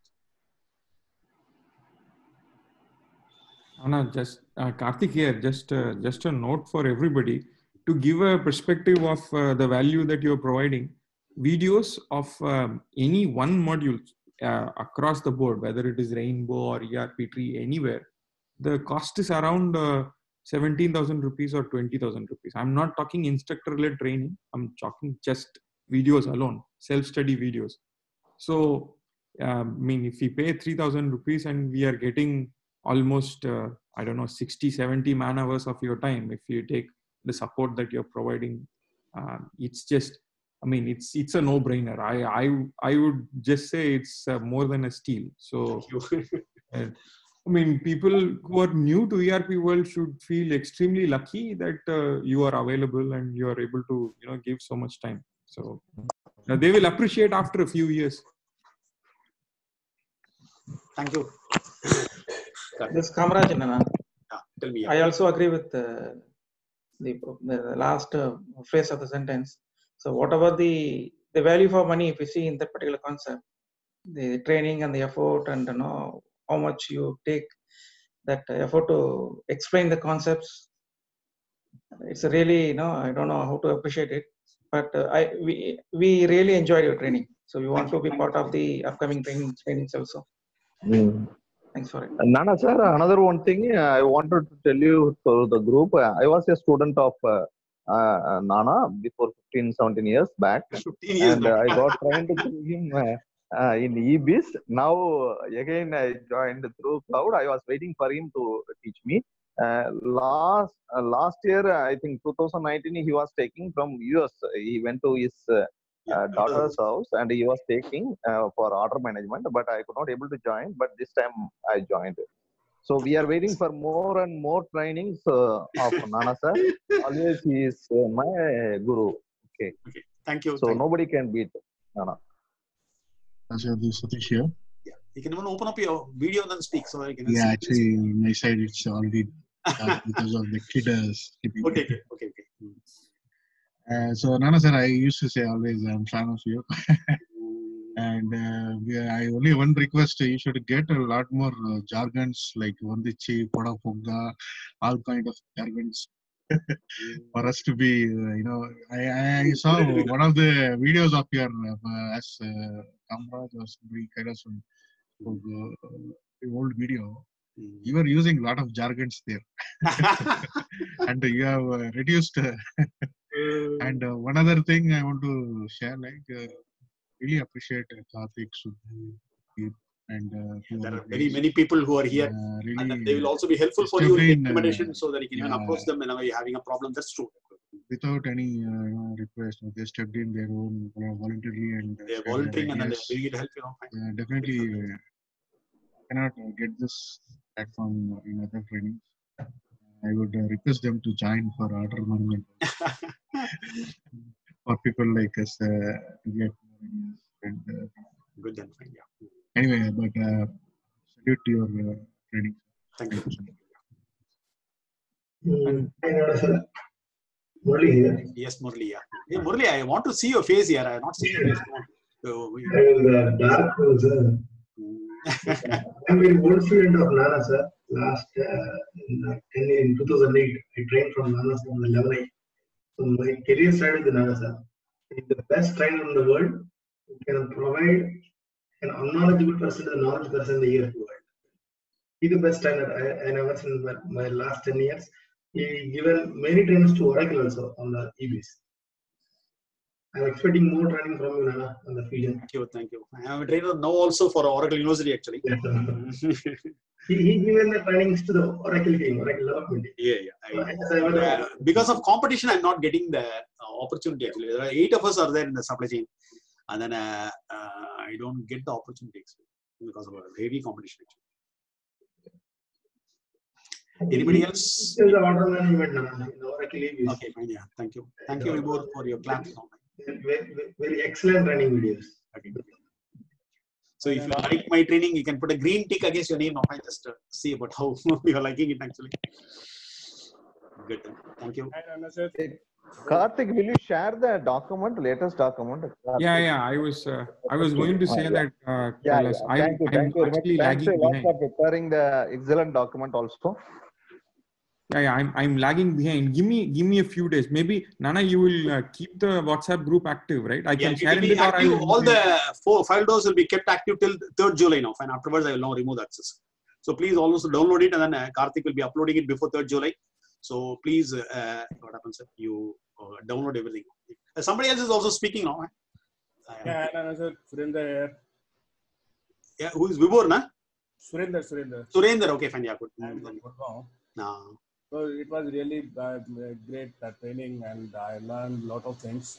Anna, just Karthik here. Just a note for everybody to give a perspective of the value that you are providing. Videos of any one module across the board, whether it is Rainbow or ERP3, anywhere, the cost is around 17,000 rupees or 20,000 rupees. I'm not talking instructor-led training. I'm talking just videos alone, self-study videos. So, I mean, if we pay 3,000 rupees and we are getting almost, I don't know, 60, 70 man hours of your time if you take the support that you're providing. It's just, I mean, it's a no-brainer. I would just say it's more than a steal. So, I mean, people who are new to ERP world should feel extremely lucky that you are available and you are able to, you know, give so much time. So they will appreciate after a few years. Thank you. This Kamraj, tell me. I also agree with the last phrase of the sentence. So whatever the value for money, if you see in that particular concept, the training and the effort and, you know, how much you take that effort to explain the concepts, it's really, you know, I don't know how to appreciate it, but we really enjoyed your training. So we want to be part of the upcoming trainings also. Mm. Thanks for it. Nana sir, another one thing I wanted to tell you for the group. I was a student of Nana before 15-17 years back. 15 years and I got trained through him in EBIS. Now again I joined through Cloud. I was waiting for him to teach me. Last year, I think 2019, he was taking from US. He went to his daughter's house and he was taking for order management, but I could not able to join, but this time I joined. So we are waiting for more and more trainings of Nana sir. Always he is my guru. Okay. Okay. Thank you. So thank nobody you. Can beat Nana. Satish here. Yeah. You can even open up your video and then speak. So I can yeah, actually, my side it's already because of the kiddos. Okay. Okay. Okay. So Nana sir, I used to say always I'm fan of you. And I only one request, you should get a lot more jargons like Vandichi, Podaponga, all kind of jargons for us to be, you know, I saw one of the videos of your, as Kamraj or somebody kind of some old video. You were using a lot of jargons there. And you have reduced. And one other thing I want to share, like, really appreciate Karthik, Sudhir, and there are very many people who are here, really, and they will also be helpful for you in implementation, so that you can even approach them whenever you're having a problem. That's true. Without any request, they stepped in their own voluntarily, and they're volunteering, and yes, then they help you. Know, definitely cannot get this platform in other trainings. I would request them to join for order management for people like us to get. And, good then, yeah. Anyway, but salute to your training. Thank you. Murali here. Yes, Murali. Yeah. Hey, Murali, I want to see your face here. I have not seen your face. So, dark was, I'm an old student of Nana sir. Last in 2008, I trained from Nana sir on the level 8. So my career started with Nana sir. He's the best trainer in the world who can provide an unknowledgeable person to the knowledge person in the ERP world. He's the best trainer I never seen in my last 10 years. He's given many trainers to Oracle also on the EBS. I'm expecting more training from you, Nana, on the Fusion. Thank you, thank you. I am a trainer now also for Oracle University actually. Yes, he's given the trainings to the Oracle team, Oracle development. Yeah, yeah. Because of competition, I'm not getting the opportunity actually. There are 8 of us are there in the supply chain, and then I don't get the opportunity. because of a heavy competition actually. Anybody else? This is the order management. Okay, fine. Yeah, thank you. Thank you both for your platform. Very excellent running videos. Okay. So if you are liking my training, you can put a green tick against your name. I just see about how you are liking it actually. Good. Thank you. Karthik, will you share the document, latest document? Karthik. Yeah. I was going to say that. Thank you. For preparing the excellent document also. I'm lagging behind. Give me a few days. Maybe Nana, you will keep the WhatsApp group active, right? I can share it. All the file doors will be kept active till 3rd July now, and afterwards I will now remove the access. So please also download it, and then Karthik will be uploading it before 3rd July. So please, what happens if you download everything? Somebody else is also speaking now. Surinder. Yeah, who is Vibhor, na? Surinder. Okay, fine. Yeah, good. No. So it was really great training, and I learned a lot of things.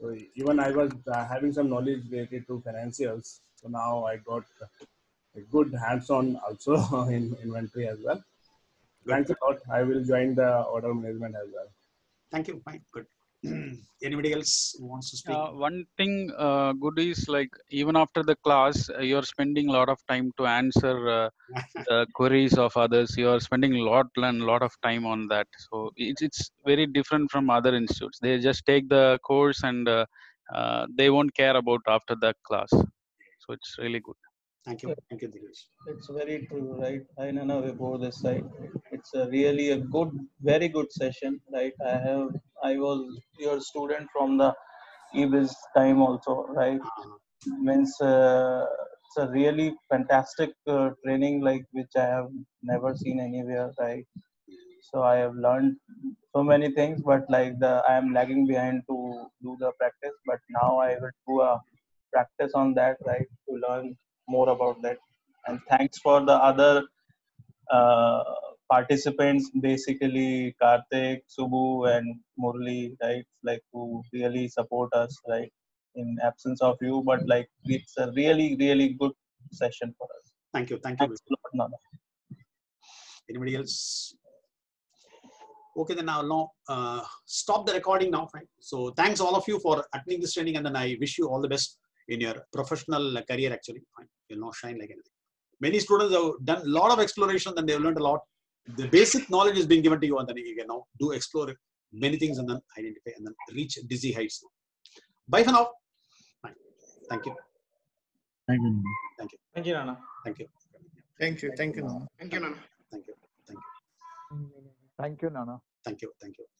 So even I was having some knowledge related to financials. So now I got a good hands-on also in inventory as well. Thanks a lot. I will join the order management as well. Thank you. Fine. Good. Anybody else who wants to speak? One thing good is, like, even after the class, you are spending a lot of time to answer the queries of others. You are spending a lot of time on that. So it's very different from other institutes. They just take the course and they won't care about after the class. So it's really good. Thank you. Thank you, Dinesh. It's very true, right? I know we go this side. It's really a good, very good session, right? I was your student from the EBIS time also, right? Means it's a really fantastic training, like which I have never seen anywhere, right? So I have learned so many things, but like I am lagging behind to do the practice. But now I will do a practice on that, right? To learn more about that. And thanks for the other participants, basically Karthik, Subbu and Murali, right? Like, who really support us, right? In absence of you, but like it's a really, really good session for us. Thank you. Thank you. Anybody else? Okay, then I'll now stop the recording now. Fine. So thanks all of you for attending this training, and then I wish you all the best in your professional career actually. Fine. You'll not shine like anything. Many students have done a lot of exploration, and they've learned a lot. The basic knowledge is being given to you, and then you can now do explore many things and then identify and then reach dizzy heights. Bye for now. Fine. Thank you. Thank you. Thank you. Thank you, Nana. Thank you. Thank you. Thank you, Nana. Thank you, Nana. Thank you. Thank you. Thank you, Nana. Thank you. Thank you.